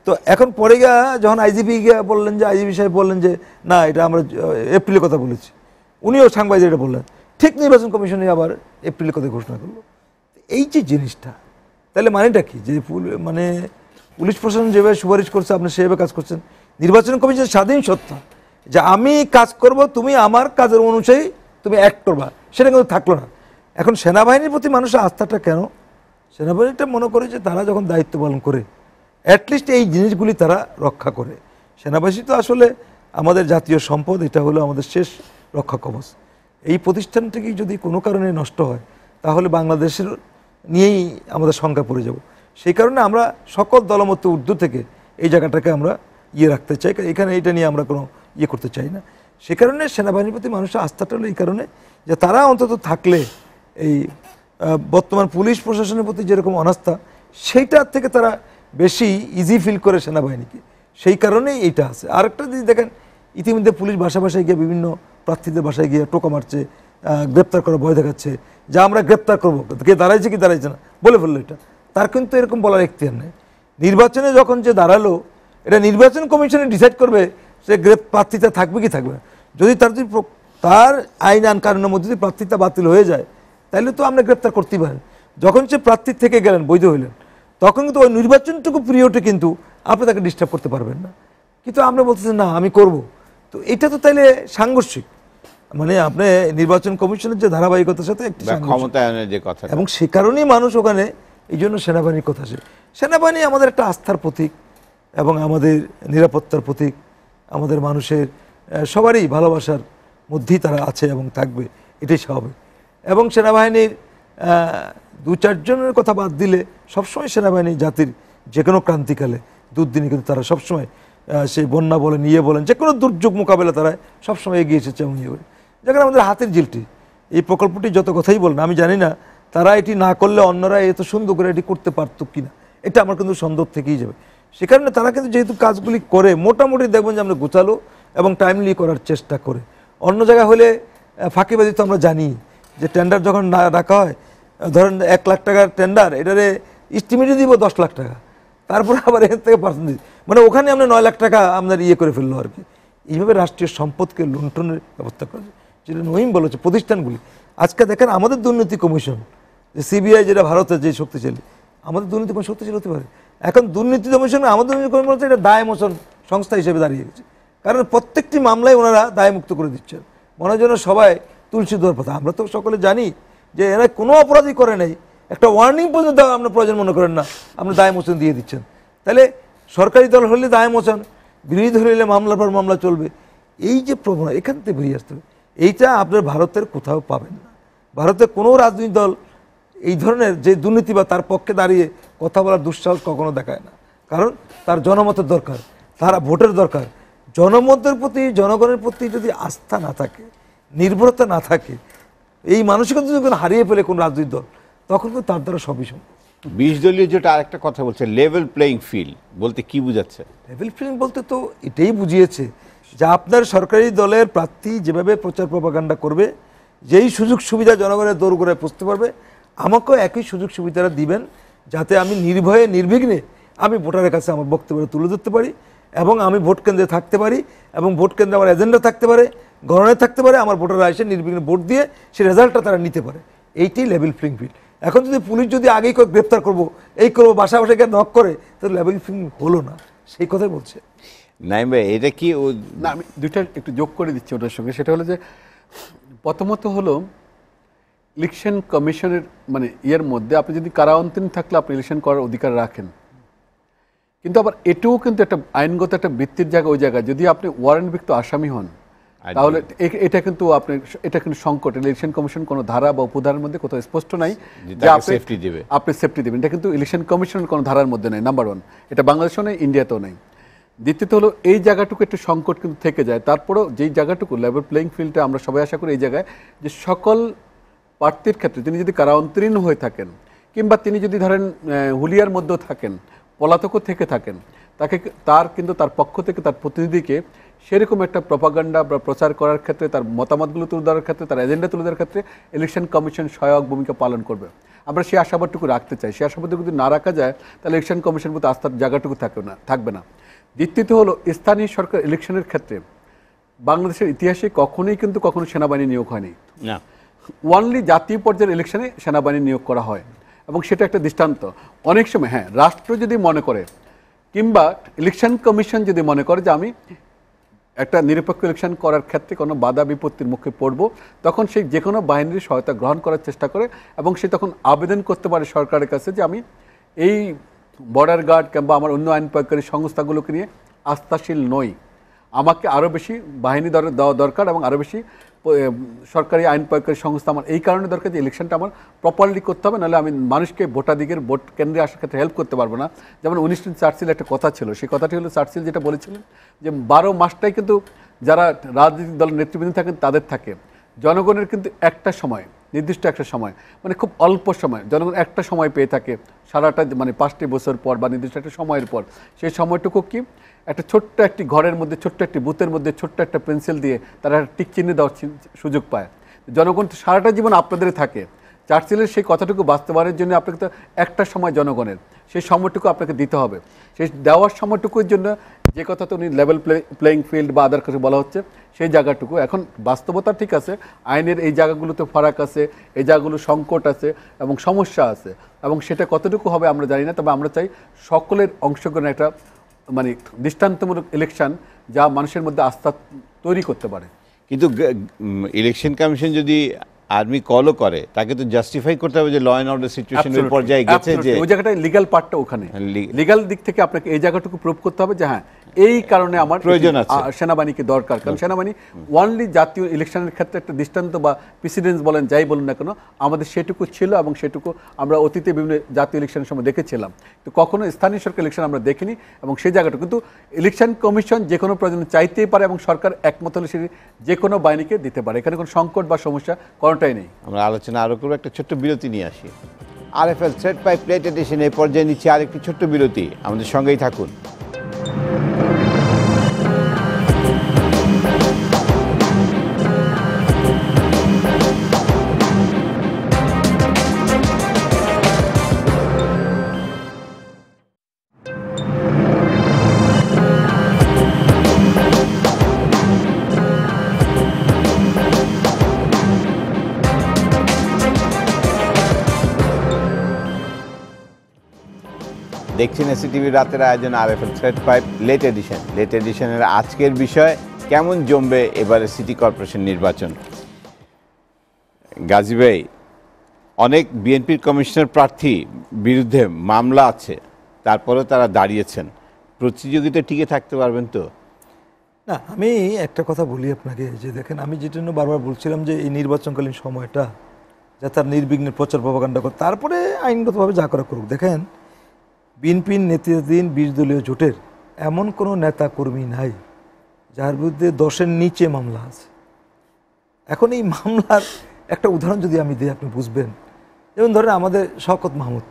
তো এখন পরে গিয়ে যখন আইজিপি গিয়ে বললেন যে আইজিপি সাহেব বললেন যে না এটা আমরা এপ্রিলের কথা বলেছি, উনিও সাংবাদিক এটা বললেন, ঠিক নির্বাচন কমিশনে আবার এপ্রিলের কথা ঘোষণা করলো। এই যে জিনিসটা তাহলে মানেটা কি, যে মানে পুলিশ প্রশাসন যেভাবে সুপারিশ করছে আপনি সেভাবে কাজ করছেন, নির্বাচন কমিশন স্বাধীন সত্তা যে আমি কাজ করব তুমি আমার কাজের অনুযায়ী তুমি অ্যাক্ট করবা, সেটা কিন্তু থাকলো না। এখন সেনাবাহিনীর প্রতি মানুষের আস্থাটা কেন, সেনাবাহিনীটা মনে করে যে তারা যখন দায়িত্ব পালন করে অ্যাটলিস্ট এই জিনিসগুলি তারা রক্ষা করে। সেনাবাহিনী তো আসলে আমাদের জাতীয় সম্পদ, এটা হলো আমাদের শেষ রক্ষা কবচ। এই প্রতিষ্ঠান থেকে যদি কোনো কারণে নষ্ট হয় তাহলে বাংলাদেশের নিয়েই আমাদের সংখ্যা পড়ে যাব। সেই কারণে আমরা সকল দলমতে ঊর্ধ্ব থেকে এই জায়গাটাকে আমরা ইয়ে রাখতে চাই, এখানে এটা নিয়ে আমরা কোনো ইয়ে করতে চাই না। সে কারণে সেনাবাহিনীর প্রতি মানুষের আস্থাটা হলো এই কারণে যে তারা অন্তত থাকলে এই বর্তমান পুলিশ প্রশাসনের প্রতি যেরকম অনাস্থা সেইটার থেকে তারা বেশি ইজি ফিল করে সেনাবাহিনীকে, সেই কারণেই এইটা আছে। আরেকটা যদি দেখেন ইতিমধ্যে পুলিশ ভাষা ভাষায় গিয়ে বিভিন্ন প্রার্থীদের ভাষায় গিয়ে টোকা মারছে, গ্রেপ্তার করার ভয় দেখাচ্ছে, যা আমরা গ্রেপ্তার করবো, কে দাঁড়াইছে কি দাঁড়াইছে না বলে ফেললো, এটা তার কিন্তু এরকম বলার এখতিয়ার নেই। নির্বাচনে যখন যে দাঁড়ালো এটা নির্বাচন কমিশনে ডিসাইড করবে সে প্রার্থীতা থাকবে কি থাকবে না। যদি তার আইন আন কারণের মধ্যে যদি প্রার্থীতা বাতিল হয়ে যায় তাহলে তো আমরা গ্রেপ্তার করতেই পারেন। যখন সে প্রার্থী থেকে গেলেন বৈধ হইলেন তখন কিন্তু ওই নির্বাচনটুকু পিরিয়ডে কিন্তু আপনি তাকে ডিস্টার্ব করতে পারবেন না, কিন্তু আমরা বলতেছেন না আমি করব, তো এটা তো তাইলে সাংঘর্ষিক, মানে আপনি নির্বাচন কমিশনের যে ধারাবাহিকতার সাথে একটি ক্ষমতায়নের যে কথা, এবং সে কারণেই মানুষ ওখানে এই জন্য সেনাবাহিনীর কথা আসে। সেনাবাহিনী আমাদের একটা আস্থার প্রতীক এবং আমাদের নিরাপত্তার প্রতীক, আমাদের মানুষের সবারই ভালোবাসার মধ্যেই তারা আছে এবং থাকবে, এটাই স্বাভাবিক। এবং সেনাবাহিনীর দু চারজনের কথা বাদ দিলে সবসময় সেনাবাহিনী জাতির যে কোনো ক্রান্তিকালে দুর্দিনে কিন্তু তারা সবসময় সেই বন্যা বলেন ইয়ে বলেন যে কোনো দুর্যোগ মোকাবেলা তারা সবসময় এগিয়ে এসেছে এবং ইয়ে বলে। যেখানে আমাদের হাতের ঝিলটি এই প্রকল্পটি যত কথাই বলেন আমি জানি না তারা এটি না করলে অন্যরা এত সুন্দর করে এটি করতে পারত কি না, এটা আমার কিন্তু সন্দেহ থেকেই যাবে। সে কারণে তারা কিন্তু যেহেতু কাজগুলি করে মোটামুটি দেখবেন যে আমরা গোছালো এবং টাইমলি করার চেষ্টা করে। অন্য জায়গা হলে ফাঁকিবাজি তো আমরা জানি যে টেন্ডার যখন না রাখা হয়, ধরেন 1 লাখ টাকার টেন্ডার এটারে ইস্টিমেটে দিব 10 লাখ টাকা, তারপরে আবার এখান থেকে পার্সেন্টেজ, মানে ওখানে আমরা 9 লাখ টাকা আপনার ইয়ে করে ফেললো আর কি। এইভাবে রাষ্ট্রীয় সম্পদকে লুণ্ঠনের ব্যবস্থা করেছে, যেটা নহিম বলেছে প্রতিষ্ঠানগুলি। আজকে দেখেন আমাদের দুর্নীতি কমিশন যে সিবিআই যেটা ভারতের যে শক্তিশালী, আমাদের দুর্নীতি কমিশন শক্তিশালী হতে পারে, এখন দুর্নীতি কমিশন আমাদের দুর্নীতি কমিশন বলছে এটা দায় মোচন সংস্থা হিসেবে দাঁড়িয়ে গেছে, কারণ প্রত্যেকটি মামলায় ওনারা দায়মুক্ত করে দিচ্ছেন। মনে হয় যেন সবাই তুলসী দোয়ার পাতা। আমরা তো সকলে জানি যে এরা কোনো অপরাধই করে নাই, একটা ওয়ার্নিং পর্যন্ত আপনার প্রয়োজন মনে করেন না, আপনার দায় মোচন দিয়ে দিচ্ছেন। তাহলে সরকারি দল হলে দায় মোচন, বিরোধী দল হলে মামলার পর মামলা চলবে। এই যে প্রবণতা এখান থেকে বেরিয়ে আসতে হবে, এইটা আপনার ভারতের কোথাও পাবেন না। ভারতের কোনো রাজনৈতিক দল এই ধরনের যে দুর্নীতি বা তার পক্ষে দাঁড়িয়ে কথা বলার দুঃসাহস কখনো দেখায় না, কারণ তার জনমতের দরকার, তার ভোটের দরকার। জনমতের প্রতি জনগণের প্রতি যদি আস্থা না থাকে, নির্ভরতা না থাকে, এই মানসিকতা যদি হারিয়ে ফেলে কোনো রাজনৈতিক দল, তখন কিন্তু তার দ্বারা সবই সম্ভব। 20 দলীয় যেটা আরেকটা কথা বলছে লেভেল প্লেইং ফিল্ড, বলতে কি বুঝাচ্ছে? লেভেল প্লেইং বলতে তো এটাই বুঝিয়েছে যে আপনার সরকারি দলের প্রার্থী যেভাবে প্রচার প্রপাগান্ডা করবে, যেই সুযোগ সুবিধা জনগণের দোরগোড়ায় পৌঁছতে পারবে, আমাকেও একই সুযোগ সুবিধাটা দিবেন, যাতে আমি নির্ভয়ে নির্বিঘ্নে আমি ভোটারের কাছে আমার বক্তব্য তুলে ধরতে পারি, এবং আমি ভোট কেন্দ্রে থাকতে পারি, এবং ভোট কেন্দ্রে আমার এজেন্ডা থাকতে পারে, গণনায় থাকতে পারে, আমার ভোটাররা এসে নির্বিঘ্নে ভোট দিয়ে সেই রেজাল্টটা তারা নিতে পারে। এইটাই লেভেল প্লেইং ফিল্ড। এখন যদি পুলিশ যদি আগেই করে গ্রেপ্তার করবো এই করবো বাসা বাসায় গিয়ে নক করে, তো লেভেল প্লেইং হলো না, সেই কথাই বলছে নাইম ভাই। এটা কি না, আমি দুইটা একটু যোগ করে দিচ্ছি ওটার সঙ্গে। সেটা হলো যে প্রথমত হলো ইলেকশন কমিশনের মানে ইয়ের মধ্যে আপনি যদি কারান্তরীণ থাকলে আপনি ইলেকশন করার অধিকার রাখেন, কিন্তু আবার এটাও কিন্তু একটা আইনগত একটা বৃত্তির জায়গা। ওই জায়গায় যদি আপনি ওয়ারেন্টভুক্ত আসামি হন তাহলে এটা কিন্তু আপনি এটা কিন্তু সংকট ইলেকশন কমিশন কোন ধারা বা উপধারার মধ্যে কোথাও স্পষ্ট নাই যে আপনি সেফটি দিবেন এটা কিন্তু ইলেকশন কমিশনের কোন ধারার মধ্যে নাই। নাম্বার 1 এটা বাংলাদেশে নেই, ইন্ডিয়াতেও নাই। দ্বিতীয়ত হলো এই জায়গাটুকু একটা সংকট কিন্তু থেকে যায়। তারপরেও যেই জায়গাটুকু লেভেল প্লেইং ফিল্ডে আমরা সবাই আশা করি এই জায়গায় যে সকল প্রার্থীর ক্ষেত্রে তিনি যদি কারান্তরীণ হয়ে থাকেন কিংবা তিনি যদি ধরেন হুলিয়ার মধ্যে থাকেন পলাতকও থেকে থাকেন তাকে তার কিন্তু তার পক্ষ থেকে তার প্রতিনিধিকে সেরকম একটা প্রপাগান্ডা বা প্রচার করার ক্ষেত্রে তার মতামতগুলো তুলে ধরার ক্ষেত্রে তার এজেন্ডা তুলে ধরার ক্ষেত্রে ইলেকশন কমিশন সহায়ক ভূমিকা পালন করবে। আমরা সেই আশাবাদটুকু রাখতে চাই। সেই আশাবাদটুকু যদি না রাখা যায় তাহলে ইলেকশন কমিশন প্রতি আস্থার জায়গাটুকু থাকবে না। দ্বিতীয়ত হলো স্থানীয় সরকার ইলেকশনের ক্ষেত্রে বাংলাদেশের ইতিহাসে কখনোই কিন্তু কখনো সেনাবাহিনী নিয়োগ হয়নি, না ওয়ানলি জাতীয় পর্যায়ের ইলেকশনে সেনাবাহিনী নিয়োগ করা হয় এবং সেটা একটা দৃষ্টান্ত। অনেক সময় হ্যাঁ রাষ্ট্র যদি মনে করে কিংবা ইলেকশন কমিশন যদি মনে করে যে আমি একটা নিরপেক্ষ ইলেকশন করার ক্ষেত্রে কোনো বাধা বিপত্তির মুখে পড়ব তখন সে যে কোনো বাহিনীর সহায়তা গ্রহণ করার চেষ্টা করে এবং সে তখন আবেদন করতে পারে সরকারের কাছে যে আমি এই বর্ডার গার্ড কিংবা আমার অন্য আইন প্রয়োগকারী সংস্থাগুলোকে নিয়ে আস্থাশীল নই, আমাকে আরও বেশি বাহিনী দেওয়া দরকার এবং আরও বেশি সরকারি আইন প্রয়োগকারী সংস্থা আমার এই কারণে দরকার যে ইলেকশনটা আমার প্রপারলি করতে হবে, নাহলে আমি মানুষকে ভোটাধিকার ভোট কেন্দ্রে আসার ক্ষেত্রে হেল্প করতে পারবো না। যেমন উইনস্টন চার্চিল একটা কথা ছিল, সেই কথাটি হলো চার্চিল যেটা বলেছিলেন যে 12 মাসটাই কিন্তু যারা রাজনৈতিক দলের নেতৃবৃন্দ থাকেন তাদের থাকে, জনগণের কিন্তু একটা সময় নির্দিষ্ট একটা সময় মানে খুব অল্প সময় জনগণ একটা সময় পেয়ে থাকে সারাটা মানে 5টি বছর পর বা নির্দিষ্ট একটা সময়ের পর। সেই সময়টুকু কি একটা ছোট্ট একটি ঘরের মধ্যে ছোট্ট একটি বুথের মধ্যে ছোট্ট একটা পেন্সিল দিয়ে তারা টিক চিহ্ন দেওয়ার সুযোগ পায়। জনগণ তো সারাটা জীবন আপনাদেরই থাকে। চার্চিলের সেই কথাটুকু বাস্তবায়নের জন্য আপনাকে তো একটা সময় জনগণের সেই সময়টুকু আপনাকে দিতে হবে। সেই দেওয়ার সময়টুকুর জন্য যে কথা তো উনি লেভেল প্লেইং ফিল্ড বা আদার কিছু বলা হচ্ছে সেই জায়গাটুকু এখন বাস্তবতা ঠিক আছে, আইনের এই জায়গাগুলোতে ফারাক আছে, এই জায়গাগুলো সংকট আছে এবং সমস্যা আছে এবং সেটা কতটুকু হবে আমরা জানি না। তবে আমরা চাই সকলের অংশগ্রহণে একটা মানে দৃষ্টান্তমূলক ইলেকশন যা মানুষের মধ্যে আস্থা তৈরি করতে পারে। কিন্তু ইলেকশন কমিশন যদি আর্মি কলও করে তাকে তো জাস্টিফাই করতে হবে যে ল অ্যান্ড অর্ডার সিচুয়েশনের পর্যায়ে গেছে, যে ওই জায়গাটা লিগ্যাল পার্টটা ওখানে লিগ্যাল দিক থেকে আপনাকে এই জায়গাটুকু প্রুভ করতে হবে যে হ্যাঁ এই কারণে আমার প্রয়োজন আছে সেনাবাহিনীকে দরকার। কারণ সেনাবাহিনী ওয়ানলি জাতীয় ইলেকশনের ক্ষেত্রে একটা দৃষ্টান্ত বা প্রেসিডেন্স বলেন যাই বলুন না কেন আমাদের সেটুকু ছিল এবং সেটুকু আমরা অতীতে বিভিন্ন জাতীয় ইলেকশনের সময় দেখেছিলাম, তো কখনো স্থানীয় সরকার ইলেকশন আমরা দেখিনি এবং সেই জায়গাটা কিন্তু ইলেকশন কমিশন যে কোনো প্রয়োজনে চাইতেই পারে এবং সরকার একমত হলে সেটি যে কোনো বাহিনীকে দিতে পারে। এখানে কোনো সংকট বা সমস্যা কোনোটাই নেই। আমরা আলোচনা আরও করবো, একটা ছোট্ট বিরতি নিয়ে আসি। RFL thread by plate edition এই পর্যায়ে নিচ্ছে আরেকটি ছোট্ট বিরতি, আমাদের সঙ্গেই থাকুন। দেখছেন এসিটিভির রাতের আয়োজন RFL thread pipe late edition. Late এডিশনের আজকের বিষয়, কেমন জমবে এবারে সিটি কর্পোরেশন নির্বাচন। গাজী ভাই, অনেক বিএনপির কমিশনার প্রার্থী বিরুদ্ধে মামলা আছে, তারপরেও তারা দাঁড়িয়েছেন। প্রতিযোগিতা টিকে থাকতে পারবেন তো? না, আমি একটা কথা বলি আপনাকে যে দেখেন আমি যেটা বারবার বলছিলাম যে এই নির্বাচনকালীন সময়টা যা তার নির্বিঘ্নে প্রচার প্রপাগান্ডা করে তারপরে আইনগতভাবে যা করা করুক। দেখেন বিএনপির নেতৃত্বাধীন 20 দলীয় জোটের এমন কোনো নেতা কর্মী নাই যার বিরুদ্ধে 10-এর নিচে মামলা আছে। এখন এই মামলার একটা উদাহরণ যদি আমি দিই আপনি বুঝবেন, যেমন ধরেন আমাদের শওকত মাহমুদ,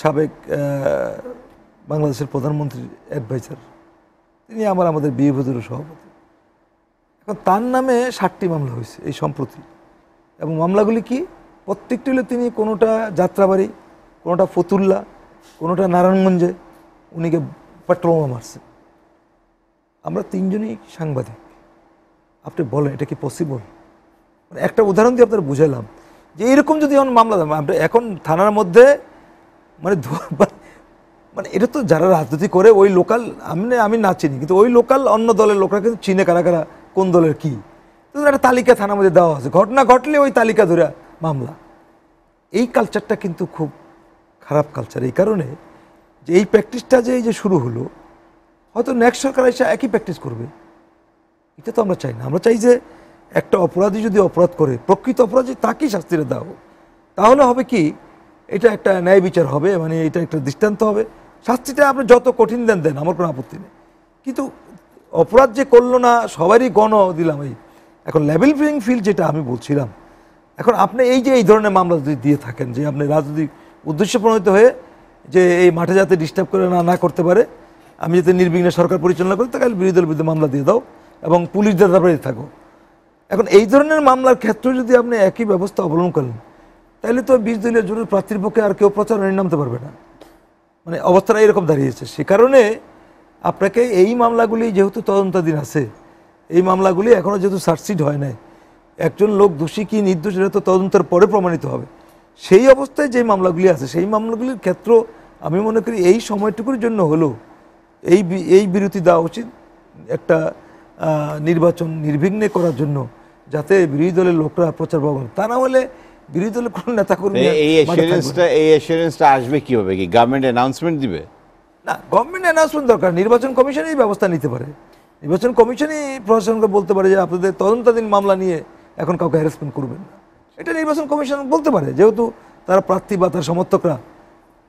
সাবেক বাংলাদেশের প্রধানমন্ত্রীর অ্যাডভাইজার, তিনি আমাদের বিএনপির সভাপতি, এখন তার নামে 60টি মামলা হয়েছে এই সম্প্রতি। এবং মামলাগুলি কি প্রত্যেকটি হলে তিনি কোনোটা যাত্রাবাড়ি, কোনোটা ফতুল্লা, কোনোটা নারায়ণগঞ্জে উনিকে পেট্রোল মারছে। আমরা তিনজনই সাংবাদিক, আপনি বলেন এটা কি পসিবল? মানে একটা উদাহরণ দিয়ে আপনারা বুঝালাম যে এরকম যদি এখন মামলা আমরা এখন থানার মধ্যে মানে এটা তো যারা রাজনীতি করে ওই লোকাল আমি না চিনি, কিন্তু ওই লোকাল অন্য দলের লোকরা কিন্তু চিনে কারা কারা কোন দলের কী, তো একটা তালিকা থানার মধ্যে দেওয়া আছে, ঘটনা ঘটলে ওই তালিকা ধরে মামলা। এই কালচারটা কিন্তু খুব খারাপ কালচার, এই কারণে যে এই প্র্যাকটিসটা যে শুরু হলো, হয়তো নেক্সট সরকার এসে একই প্র্যাকটিস করবে। এটা তো আমরা চাই না। আমরা চাই যে একটা অপরাধী যদি অপরাধ করে, প্রকৃত অপরাধী তাকেই শাস্তি দাও, তাহলে হবে কি এটা একটা ন্যায় বিচার হবে, মানে এটা একটা দৃষ্টান্ত হবে। শাস্তিটা আপনি যত কঠিন দেন দেন, আমার কোনো আপত্তি নেই, কিন্তু অপরাধ যে করলো না সবারই গণ দিলাম। এই এখন লেভেল প্লেইং ফিল্ড যেটা আমি বলছিলাম, এখন আপনি এই যে এই ধরনের মামলা যদি দিয়ে থাকেন যে আপনি রাজনৈতিক উদ্দেশ্য প্রণীত হয়ে যে এই মাঠে যাতে ডিস্টার্ব করে না করতে পারে, আমি যাতে নির্বিঘ্নে সরকার পরিচালনা করি, তাহলে বিরোধী দল বিরুদ্ধে মামলা দিয়ে দাও এবং পুলিশ দাদাবাড়ি থাকো। এখন এই ধরনের মামলার ক্ষেত্রে যদি আপনি একই ব্যবস্থা অবলম্বন করেন, তাহলে তো 20 দলীয় জোটের প্রার্থীর পক্ষে আর কেউ প্রচারণে নামতে পারবে না, মানে অবস্থাটা এরকম দাঁড়িয়েছে। সে কারণে আপনাকে এই মামলাগুলি যেহেতু তদন্তাধীন আছে, এই মামলাগুলি এখনও যেহেতু সার্চসিড হয় নাই, একজন লোক দোষী কি নির্দোষ এটা তো তদন্তের পরে প্রমাণিত হবে। সেই অবস্থায় যে মামলাগুলি আছে, সেই মামলাগুলির ক্ষেত্র আমি মনে করি এই সময়টুকুর জন্য হলেও এই বিরতি দেওয়া উচিত, একটা নির্বাচন নির্বিঘ্নে করার জন্য, যাতে বিরোধী দলের লোকরা প্রচার পাবেন। তা না হলে বিরোধী দলের কোন নেতা কর্মী এই অ্যাসিওরেন্সটা আসবে কিভাবে? কি গভর্নমেন্ট অ্যানাউন্সমেন্ট দিবে? না, গভর্নমেন্ট অ্যানাউন্সমেন্ট দরকার, নির্বাচন কমিশনই ব্যবস্থা নিতে পারে। নির্বাচন কমিশনই প্রশাসনকে বলতে পারে যে আপনাদের তদন্তাধীন মামলা নিয়ে এখন কাউকে হ্যারাসমেন্ট করবেন না, এটা নির্বাচন কমিশন বলতে পারে, যেহেতু তার প্রার্থী বা তার সমর্থকরা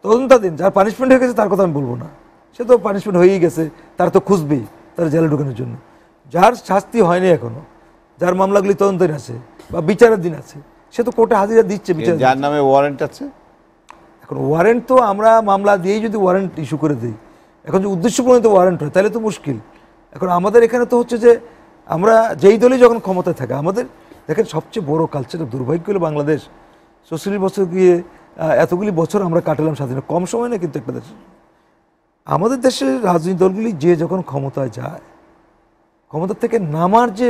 তদন্তাধীন। যার পানিশমেন্ট হয়ে গেছে তার কথা আমি বলবো না, সে তো পানিশমেন্ট হয়েই গেছে, তার তো খুঁজবেই তার জেলে ঢুকানোর জন্য। যার শাস্তি হয়নি এখনো, যার মামলাগুলি তদন্তাধীন আছে বা বিচারাধীন আছে, সে তো কোর্টে হাজিরা দিচ্ছে, বিচার যার নামে ওয়ারেন্ট আছে। এখন ওয়ারেন্ট তো আমরা মামলা দিয়েই যদি ওয়ারেন্ট ইস্যু করে দিই, এখন যদি উদ্দেশ্যপ্রণীত ওয়ারেন্ট হয় তাহলে তো মুশকিল। এখন আমাদের এখানে তো হচ্ছে যে আমরা যেই দলই যখন ক্ষমতায় থাকে, আমাদের দেখেন সবচেয়ে বড় কালচারের দুর্ভাগ্য হলো বাংলাদেশ। 40 বছর গিয়ে এতগুলি বছর আমরা কাটালাম স্বাধীনতা, কম সময় না কিন্তু একটা দেশে। আমাদের দেশের রাজনৈতিক দলগুলি যে যখন ক্ষমতায় যায়, ক্ষমতা থেকে নামার যে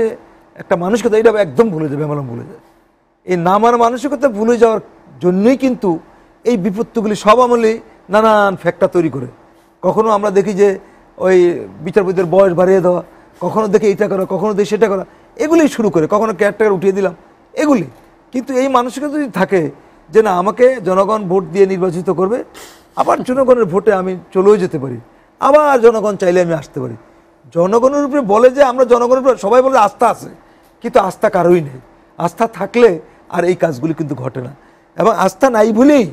একটা মানসিকতা, এটা একদম ভুলে যাবে, মেমালাম ভুলে যায়। এই নামার মানসিকতা ভুলে যাওয়ার জন্যই কিন্তু এই বিপত্তিগুলি সব আমলে নানান ফ্যাক্টর তৈরি করে। কখনো আমরা দেখি যে ওই বিচারপতিদের বয়স বাড়িয়ে দেওয়া, কখনো দেখি এটা করা, কখনো দেখি সেটা করা, এগুলি শুরু করে, কখনো ক্যারেক্টার উঠিয়ে দিলাম, এগুলি। কিন্তু এই মানসিকতা যদি থাকে যে না আমাকে জনগণ ভোট দিয়ে নির্বাচিত করবে, আবার জনগণের ভোটে আমি চলেও যেতে পারি, আবার জনগণ চাইলে আমি আসতে পারি, জনগণের উপরে বলে যে আমরা জনগণের উপরে সবাই বলে আস্থা আছে, কিন্তু আস্থা কারোই নেই। আস্থা থাকলে আর এই কাজগুলি কিন্তু ঘটে না, এবং আস্থা নাই ভুলেই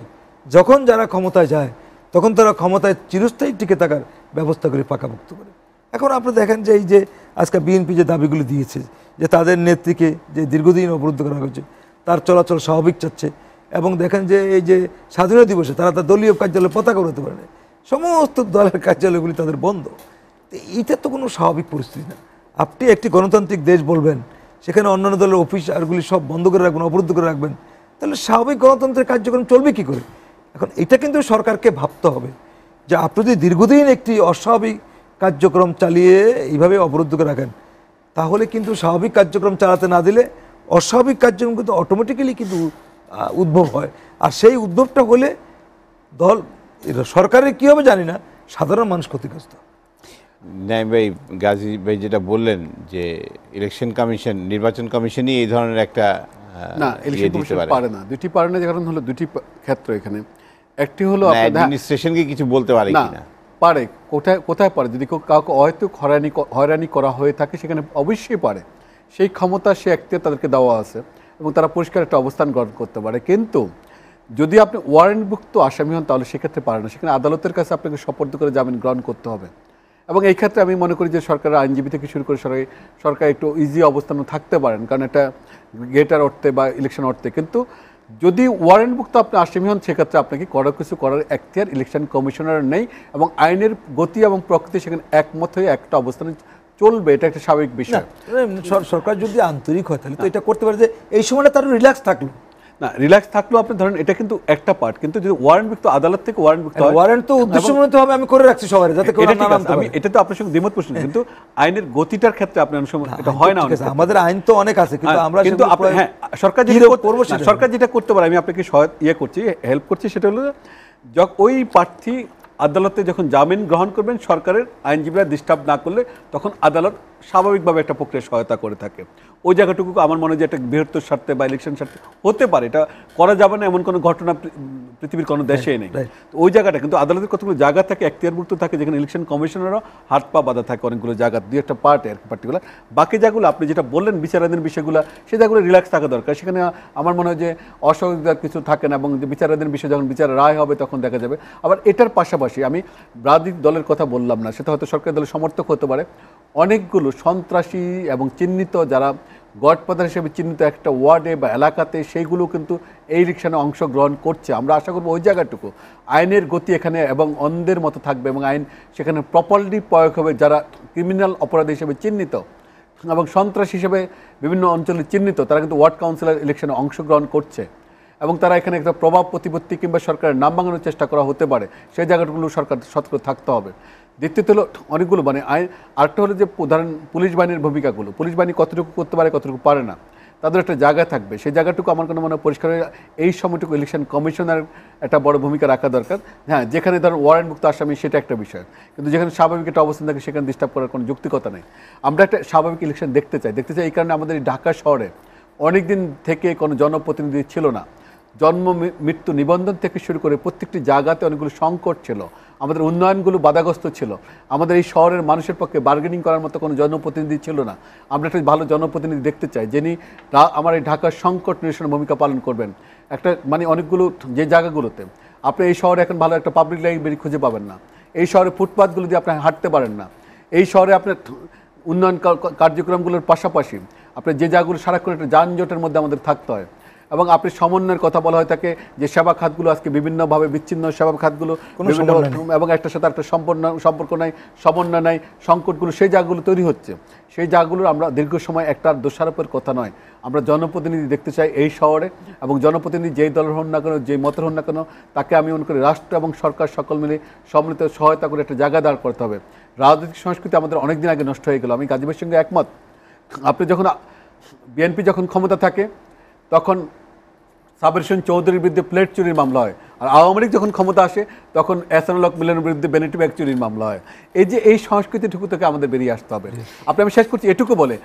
যখন যারা ক্ষমতায় যায় তখন তারা ক্ষমতায় চিরস্থায়ী টিকে থাকার ব্যবস্থাগুলি পাকাভুক্ত করে। এখন আপনি দেখেন যে এই যে আজকে বিএনপি যে দাবিগুলি দিয়েছে যে তাদের নেত্রীকে যে দীর্ঘদিন অবরুদ্ধ করা হয়েছে, তার চলাচল স্বাভাবিক চাচ্ছে, এবং দেখেন যে এই যে স্বাধীনতা দিবসে তারা তার দলীয় কার্যালয়ে পতাকা উড়াতে পারে না, সমস্ত দলের কার্যালয়গুলি তাদের বন্ধ। এটা তো কোনো স্বাভাবিক পরিস্থিতি না। আপনি একটি গণতান্ত্রিক দেশ বলবেন, সেখানে অন্যান্য দলের অফিস আরগুলি সব বন্ধ করে রাখবেন, অবরুদ্ধ করে রাখবেন, তাহলে স্বাভাবিক গণতন্ত্রের কার্যক্রম চলবে কী করে? এখন এটা কিন্তু সরকারকে ভাবতে হবে যে আপনি যদি দীর্ঘদিন একটি অস্বাভাবিক কার্যক্রম চালিয়ে এইভাবে অবরুদ্ধ করে রাখেন, তাহলে কিন্তু স্বাভাবিক কার্যক্রম চালাতে না দিলে অস্বাভাবিক কার্যক্রম কিন্তু অটোমেটিক্যালি কিন্তু উদ্ভব হয়। আর সেই উদ্ভবটা হলে দল সরকারের কী হবে জানি না, সাধারণ মানুষ ক্ষতিগ্রস্ত। নায়েম ভাই, গাজী ভাই যেটা বললেন যে ইলেকশন কমিশন, নির্বাচন কমিশনই এই ধরনের একটা, না ইলেকশন কমিশন পারে না, দুটি পারে না, কারণ হলো দুটি ক্ষেত্র এখানে। একটি হলো অ্যাডমিনিস্ট্রেশনকে কিছু বলতে পারে কিনা, পারে, কোথায় পারে? যদি কাউকে অহেতুক হয়রানি করা হয়ে থাকে সেখানে অবশ্যই পারে, সেই ক্ষমতা সে একটি তাদেরকে দেওয়া আছে এবং তারা পরিষ্কার একটা অবস্থান গ্রহণ করতে পারে। কিন্তু যদি আপনি ওয়ারেন্টভুক্ত আসামি হন তাহলে সেক্ষেত্রে পারে না, সেখানে আদালতের কাছে আপনাকে সোপর্দ করে জামিন গ্রহণ করতে হবে। এবং এই ক্ষেত্রে আমি মনে করি যে সরকারের আইনজীবী থেকে শুরু করে সরকার একটু ইজি অবস্থানে থাকতে পারেন, কারণ এটা গেটার অর্থে বা ইলেকশন অর্থে। কিন্তু যদি ওয়ারেন্টভুক্ত আপনি আসামি হন সেক্ষেত্রে আপনাকে কড়া কিছু করার এখতিয়ার ইলেকশন কমিশনারের নেই, এবং আইনের গতি এবং প্রকৃতি সেখানে একমত হয়ে একটা অবস্থানে চলবে, এটা একটা স্বাভাবিক বিষয়। সরকার যদি আন্তরিক হয় তাহলে তো এটা করতে পারে যে এই সময়টা তার রিল্যাক্স থাকলো, না রিল্যাক্স থাকলো আপনি ধরেন, এটা কিন্তু একটা পার্ট। কিন্তু যদি ওয়ারেন্টভুক্ত আদালত থেকে ওয়ারেন্টভুক্ত হয়, ওয়ারেন্ট তো উদ্দেশ্যমূলত হবে আমি করে রাখছি সবাই যাতে কেউ না নামতে পারে, এটা তো আপনার সঙ্গে দ্বিমত পোষণ। কিন্তু আইনের গতিটার ক্ষেত্রে আপনি অনেক সময় এটা হয় না, আমাদের আইন তো অনেক আছে কিন্তু আমরা, কিন্তু হ্যাঁ সরকার যেটা করতে পারে, আমি আপনাকে হেল্প করছি, সেটা হলো যখন ওই প্রার্থী আদালতে যখন জামিন গ্রহণ করবেন, সরকারের আইনজীবীরা ডিস্টার্ব না করলে তখন আদালত স্বাভাবিকভাবে একটা প্রক্রিয়া সহায়তা করে থাকে। ওই জায়গাটুকু আমার মনে হয় যে একটা বৃহত্তর স্বার্থে বা ইলেকশন স্বার্থে হতে পারে, এটা করা যাবে না এমন কোনো ঘটনা পৃথিবীর কোনো দেশেই নেই। ওই জায়গাটা কিন্তু আদালতের কতগুলো জায়গা থাকে এখতিয়ারভুক্ত থাকে, যেখানে ইলেকশন কমিশনারও হাত পা বাঁধা থাকে অনেকগুলো জায়গা, দুই একটা পার্ট আর পার্টিকুলার। বাকি জায়গাগুলো আপনি যেটা বললেন বিচারাধীন বিষয়গুলো, সেই জায়গাগুলো রিল্যাক্স থাকা দরকার। সেখানে আমার মনে হয় যে অসহযোগিতার কিছু থাকে না, এবং যে বিচারাধীন বিষয় যখন বিচার রায় হবে তখন দেখা যাবে। আবার এটার পাশাপাশি আমি রাজনৈতিক দলের কথা বললাম না, সেটা হয়তো সরকারি দলের সমর্থক হতে পারে, অনেকগুলো সন্ত্রাসী এবং চিহ্নিত যারা গডফাদার হিসেবে চিহ্নিত একটা ওয়ার্ডে বা এলাকাতে, সেইগুলো কিন্তু এই ইলেকশনে অংশগ্রহণ করছে। আমরা আশা করব ওই জায়গাটুকু আইনের গতি এখানে এবং অন্ধের মতো থাকবে, এবং আইন সেখানে প্রপারলি প্রয়োগ হবে। যারা ক্রিমিনাল অপরাধ হিসেবে চিহ্নিত এবং সন্ত্রাস হিসেবে বিভিন্ন অঞ্চলে চিহ্নিত, তারা কিন্তু ওয়ার্ড কাউন্সিলর ইলেকশনে অংশগ্রহণ করছে, এবং তারা এখানে একটা প্রভাব প্রতিপত্তি কিংবা সরকারের নাম ভাঙানোর চেষ্টা করা হতে পারে। সেই জায়গাগুলো সরকার সতর্ক থাকতে হবে। দ্বিতীয়ত হলো অনেকগুলো মানে আইন, আরেকটা হলো যে উদাহরণ পুলিশ বাহিনীর ভূমিকাগুলো, পুলিশ বাহিনী কতটুকু করতে পারে কতটুকু পারে না, তাদের একটা জায়গা থাকবে। সেই জায়গাটুকু আমার কোনো মনে পরিষ্কার হয়ে এই সময়টুকু ইলেকশন কমিশনের একটা বড় ভূমিকা রাখা দরকার। হ্যাঁ, যেখানে ধরুন ওয়ারেন্টভুক্ত আসামি সেটা একটা বিষয়, কিন্তু যেখানে স্বাভাবিক একটা অবস্থান থাকে সেখানে ডিস্টার্ব করার কোনো যৌক্তিকতা নেই। আমরা একটা স্বাভাবিক ইলেকশন দেখতে চাই এই কারণে আমাদের ঢাকা শহরে অনেক দিন থেকে কোনো জনপ্রতিনিধি ছিল না। জন্ম মৃত্যু নিবন্ধন থেকে শুরু করে প্রত্যেকটি জায়গাতে অনেকগুলো সংকট ছিল, আমাদের উন্নয়নগুলো বাধাগ্রস্ত ছিল, আমাদের এই শহরের মানুষের পক্ষে বার্গেনিং করার মতো কোনো জনপ্রতিনিধি ছিল না। আমরা একটা ভালো জনপ্রতিনিধি দেখতে চাই যিনি আমার এই ঢাকার সংকট নিরসনের ভূমিকা পালন করবেন। একটা মানে অনেকগুলো যে জায়গাগুলোতে আপনি এই শহরে এখন ভালো একটা পাবলিক লাইব্রেরি খুঁজে পাবেন না, এই শহরে ফুটপাথগুলো দিয়ে আপনি হাঁটতে পারেন না, এই শহরে আপনার উন্নয়ন কার্যক্রমগুলোর পাশাপাশি আপনার যে জায়গাগুলো সারাক্ষণ একটা যানজটের মধ্যে আমাদের থাকতে হয়। এবং আপনি সমন্বয়ের কথা বলা হয় থাকে যে সেবা খাতগুলো আজকে বিভিন্নভাবে বিচ্ছিন্ন, সেবা খাতগুলো এবং একটার সাথে একটা সম্পর্ক নাই, সমন্বয় নাই, সংকটগুলো সেই জায়গাগুলো তৈরি হচ্ছে। সেই জায়গাগুলোর আমরা দীর্ঘ সময় একটা দোষারোপের কথা নয়, আমরা জনপ্রতিনিধি দেখতে চাই এই শহরে। এবং জনপ্রতিনিধি যেই দলের হন না কেন, যেই মতের হন না কেন, তাকে আমি মনে করি রাষ্ট্র এবং সরকার সকল মিলে সম্মিলিত সহায়তা করে একটা জায়গা দাঁড় করতে হবে। রাজনৈতিক সংস্কৃতি আমাদের অনেক দিন আগে নষ্ট হয়ে গেল। আমি গাজীবের সঙ্গে একমত, আপনি যখন বিএনপি যখন ক্ষমতা থাকে তখন সাবের হোসেন চৌধুরীর বিরুদ্ধে প্লেট চুরির মামলা হয়, আর আওয়ামী লীগ যখন ক্ষমতা আসে তখন এহসানুল হক মিলনের বিরুদ্ধে বেনিটি ব্যাগ চুরির মামলা হয়। এই যে এই সংস্কৃতিটুকু থেকে আমাদের বেরিয়ে আসতে হবে। আপনি আমি শেষ করছি এটুকু বলে,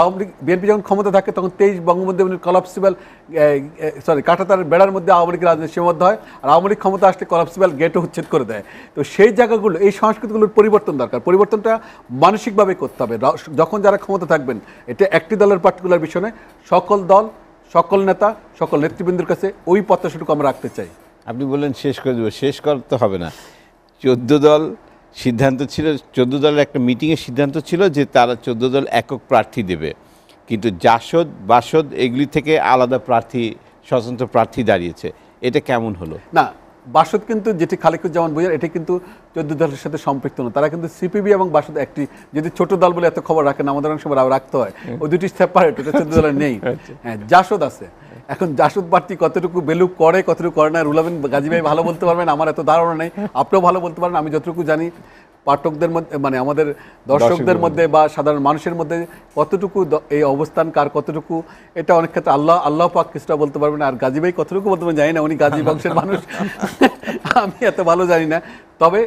আওয়ামী লীগ যখন ক্ষমতা থাকে তখন 23 বঙ্গবন্ধু কলাপসিবল কাঁটাতারের বেড়ার মধ্যে আওয়ামী লীগের রাজনীতি সীমাবদ্ধ হয়, আর আওয়ামী লীগ ক্ষমতা আসলে কলাপসিবল গেটও উচ্ছেদ করে দেয়। তো সেই জায়গাগুলো এই সংস্কৃতিগুলোর পরিবর্তন দরকার, পরিবর্তনটা মানসিকভাবে করতে হবে। যখন যারা ক্ষমতা থাকবেন, এটা একটি দলের পার্টিকুলার বিষয় নয়, সকল দল, সকল নেতা, সকল নেতৃবৃন্দের কাছে ওই প্রত্যাশাটুকু আমরা রাখতে চাই। আপনি বললেন শেষ করে দেবো, শেষ করতে হবে না। 14 দল সিদ্ধান্ত ছিল, 14 দলের একটা মিটিংয়ের সিদ্ধান্ত ছিল যে তারা 14 দল একক প্রার্থী দেবে, কিন্তু জাসদ বাসদ এগুলি থেকে আলাদা প্রার্থী, স্বতন্ত্র প্রার্থী দাঁড়িয়েছে। এটা কেমন হলো না? বাসদ কিন্তু যেটি খালেকুজ্জামান ভূঁইয়া, এটি কিন্তু 14 দলের সাথে সম্পৃক্ত না, তারা কিন্তু সিপিবি এবং বাসদ একটি, যদি ছোট দল বলে এত খবর রাখেন, আমাদের অনেক সময় রাখতে হয়, ওই দুটি সেপারেট, ওটা 14 দলের নেই। হ্যাঁ, জাসদ আছে। এখন জাসদ প্রার্থী কতটুকু ভ্যালু করে কতটুকু করে না, রুহুল আমিন গাজী ভাই ভালো বলতে পারবেন, আমার এত ধারণা নেই, আপনিও ভালো বলতে পারেন। আমি যতটুকু জানি পাঠকদের মধ্যে মানে আমাদের দর্শকদের মধ্যে বা সাধারণ মানুষের মধ্যে কতটুকু এই অবস্থান কার কতটুকু, এটা অনেক ক্ষেত্রে আল্লাহ পাক কিছুটা বলতে পারবেন, আর গাজী ভাই কতটুকু বলতে পারবেন জানি না, উনি গাজী বংশের মানুষ, আমি এত ভালো জানি না। তবে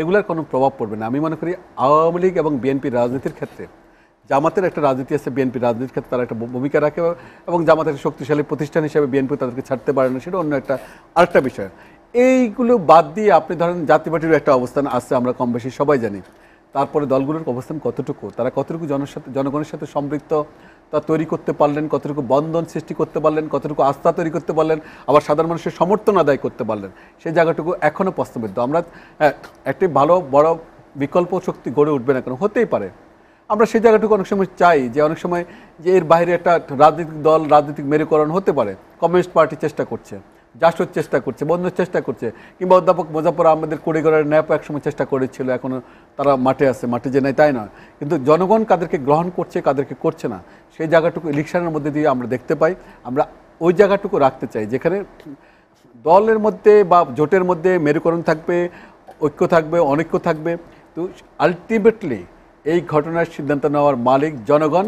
এগুলার কোনো প্রভাব পড়বে না। আমি মনে করি আওয়ামী লীগ এবং বিএনপির রাজনীতির ক্ষেত্রে জামাতের একটা রাজনীতি আছে, বিএনপির রাজনীতির ক্ষেত্রে তারা একটা ভূমিকা রাখে, এবং জামাতের শক্তিশালী প্রতিষ্ঠান হিসেবে বিএনপি তাদেরকে ছাড়তে পারে না, সেটা অন্য একটা আরেকটা বিষয়। এইগুলো বাদ দিয়ে আপনি ধরেন জাতীয় পার্টির একটা অবস্থান আছে, আমরা কম বেশি সবাই জানি। তারপরে দলগুলোর অবস্থান কতটুকু, তারা কতটুকু জনগণের সাথে সম্পৃক্ত তা তৈরি করতে পারলেন, কতটুকু বন্ধন সৃষ্টি করতে পারলেন, কতটুকু আস্থা তৈরি করতে পারলেন, আবার সাধারণ মানুষের সমর্থন আদায় করতে পারলেন, সেই জায়গাটুকু এখনও প্রশ্নবিদ্ধ। আমরা একটি ভালো বড় বিকল্প শক্তি গড়ে উঠবে না কেন, হতেই পারে। আমরা সেই জায়গাটুকু অনেক সময় চাই যে অনেক সময় যে এর বাইরে একটা রাজনৈতিক দল, রাজনৈতিক মেরুকরণ হতে পারে। কমিউনিস্ট পার্টি চেষ্টা করছে, জাসদ চেষ্টা করছে, বন্ধুর চেষ্টা করছে, কিংবা অধ্যাপক মোজাফর আহমেদের কোড়িগড়ের ন্যাপ একসময় চেষ্টা করেছিল, এখনও তারা মাঠে আছে, মাঠে যে নেই তাই নয়, কিন্তু জনগণ কাদেরকে গ্রহণ করছে কাদেরকে করছে না, সেই জায়গাটুকু ইলেকশনের মধ্যে দিয়ে আমরা দেখতে পাই। আমরা ওই জায়গাটুকু রাখতে চাই যেখানে দলের মধ্যে বা জোটের মধ্যে মেরুকরণ থাকবে, ঐক্য থাকবে, অনৈক্য থাকবে, তো আলটিমেটলি এই ঘটনার সিদ্ধান্ত নেওয়ার মালিক জনগণ,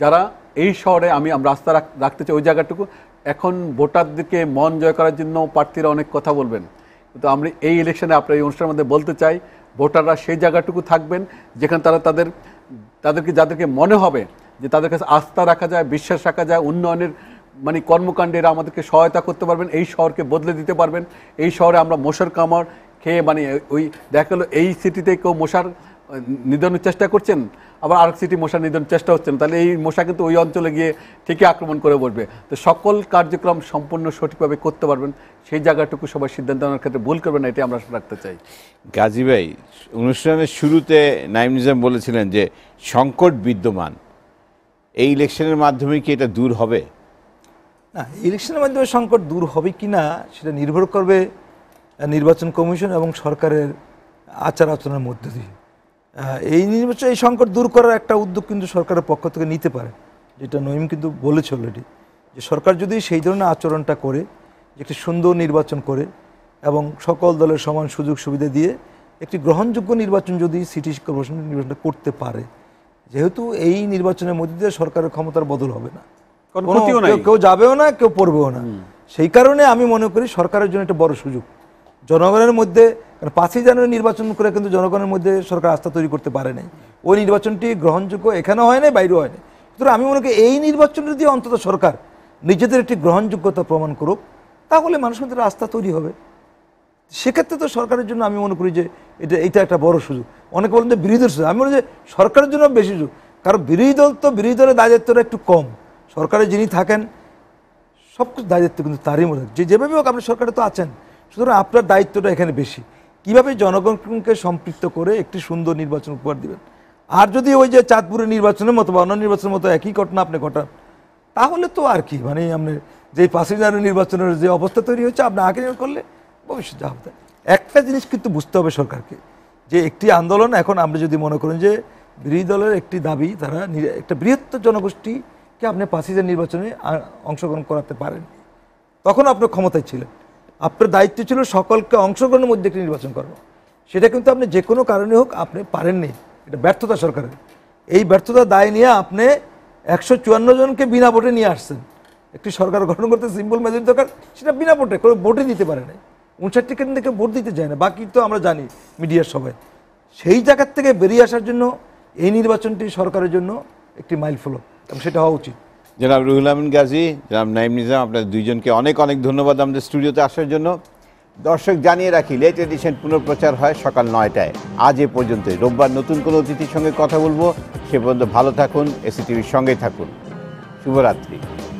যারা এই শহরে আমরা আস্থা রাখতে চাই ওই জায়গাটুকু। এখন ভোটারদেরকে মন জয় করার জন্য প্রার্থীরা অনেক কথা বলবেন, কিন্তু আমরা এই ইলেকশনে আপনার এই অনুষ্ঠানের মধ্যে বলতে চাই ভোটাররা সেই জায়গাটুকু থাকবেন যেখানে তারা তাদের तादेरके जादेरके मने होबे जे तादेर काछे आस्था रखा जाए विश्वास रखा जाए उन्नयनेर माने कर्मकाण्डेरा आमादेरके सहायता करते पारबेन एई शहरके बदले दिते पारबेन एई शहरे आमरा मशार कामड़ खेये माने ओई देखा गेलो एई सिटीते केउ मशार निधन चेष्टा करछेन आबार आरेक सिटी मशा निधन चेष्टा होच्छेन ताहले एई मशा किन्तु ओई अंचले गिये ठीकई आक्रमण करे बसबे। तो सकल कार्यक्रम सम्पूर्ण सठिकभावे करते पारबेन सेई जायगाटुकु सबाई सिद्धान्त नेওয়ার क्षेत्रे भूल करबेन ना एटाই आमरा राखते चाই। गाजी भाई अनुष्ठानेर शुरूते नाइम निजाम बोलेछिलेन जे संकट विद्यमान এই ইলেকশনের মাধ্যমে কি এটা দূর হবে না? ইলেকশনের মাধ্যমে সংকট দূর হবে কিনা সেটা নির্ভর করবে নির্বাচন কমিশন এবং সরকারের আচার আচরণের মধ্যে দিয়ে। এই নির্বাচন এই সংকট দূর করার একটা উদ্যোগ কিন্তু সরকারের পক্ষ থেকে নিতে পারে, যেটা নঈম কিন্তু বলেছে অলরেডি যে সরকার যদি সেই ধরনের আচরণটা করে একটি সুন্দর নির্বাচন করে এবং সকল দলের সমান সুযোগ সুবিধা দিয়ে একটি গ্রহণযোগ্য নির্বাচন যদি সিটি কর্পোরেশন নির্বাচনটা করতে পারে। যেহেতু এই নির্বাচনের মধ্যে দিয়ে সরকারের ক্ষমতার বদল হবে না, কেউ যাবেও না কেউ পড়বেও না, সেই কারণে আমি মনে করি সরকারের জন্য একটা বড় সুযোগ জনগণের মধ্যে। কারণ ৫ই জানুয়ারি নির্বাচন করে কিন্তু জনগণের মধ্যে সরকার আস্থা তৈরি করতে পারে নাই, ওই নির্বাচনটি গ্রহণযোগ্য এখানেও হয় নাই বাইরেও হয় নাই। সুতরাং আমি মনে করি এই নির্বাচন যদি অন্তত সরকার নিজেদের একটি গ্রহণযোগ্যতা প্রমাণ করুক তাহলে মানুষের মধ্যে আস্থা তৈরি হবে। সেক্ষেত্রে তো সরকারের জন্য আমি মনে করি যে এটা একটা বড় সুযোগ। অনেকে বলেন যে বিরোধী দল সুযোগ, আমি মনে যে সরকারের জন্য বেশি সুযোগ, কারণ বিরোধী দল তো বিরোধী দলের দায়িত্বটা একটু কম, সরকারে যিনি থাকেন সব কিছু দায়িত্ব কিন্তু তারই মধ্যে যেভাবে হোক আপনি সরকারে তো আছেন, সুতরাং আপনার দায়িত্বটা এখানে বেশি কীভাবে জনগণকে সম্পৃক্ত করে একটি সুন্দর নির্বাচন উপহার দেবেন। আর যদি ওই যে চাঁদপুরের নির্বাচনের মতো বা অন্য নির্বাচনের মতো একই ঘটনা আপনি ঘটান তাহলে তো আর কি মানে আপনি যে ৫ই জানুয়ারি নির্বাচনের যে অবস্থা তৈরি হয়েছে আপনি আগে করলে ভবিষ্যৎ যা হবে। একটা জিনিস কিন্তু বুঝতে হবে সরকারকে যে একটি আন্দোলন এখন আপনি যদি মনে করেন যে বিরোধী দলের একটি দাবি তারা একটা বৃহত্তর জনগোষ্ঠীকে আপনি ৫ই জানুয়ারি নির্বাচনে অংশগ্রহণ করাতে পারেন, তখন আপনার ক্ষমতায় ছিলেন, আপনার দায়িত্ব ছিল সকলকে অংশগ্রহণের মধ্যে একটি নির্বাচন করানো, সেটা কিন্তু আপনি যে কোনো কারণে হোক আপনি পারেননি, এটা ব্যর্থতা সরকারের। এই ব্যর্থতা দায় নিয়ে আপনি ১৫৪ জনকে বিনা ভোটে নিয়ে আসছেন, একটি সরকার গঠন করতে সিম্পল মেজরিটি দরকার, সেটা বিনা ভোটে কোনো ভোটই দিতে পারে না, ৫৯টি থেকে ভোট দিতে যায় না বাকি তো আমরা জানি মিডিয়ার সবাই। সেই জায়গার থেকে বেরিয়ে আসার জন্য এই নির্বাচনটি সরকারের জন্য একটি মাইল ফলক এবং সেটা হওয়া উচিত। জনাব রুহুল আমিন গাজী, জনাব নাইম নিজাম, আপনার দুইজনকে অনেক অনেক ধন্যবাদ আমাদের স্টুডিওতে আসার জন্য। দর্শক জানিয়ে রাখি লেট এডিশন পুনঃপ্রচার হয় সকাল ৯টায়। আজ এ পর্যন্তই, রোববার নতুন কোনো অতিথির সঙ্গে কথা বলবো, সে পর্যন্ত ভালো থাকুন, এসি টিভির সঙ্গেই থাকুন, শুভরাত্রি।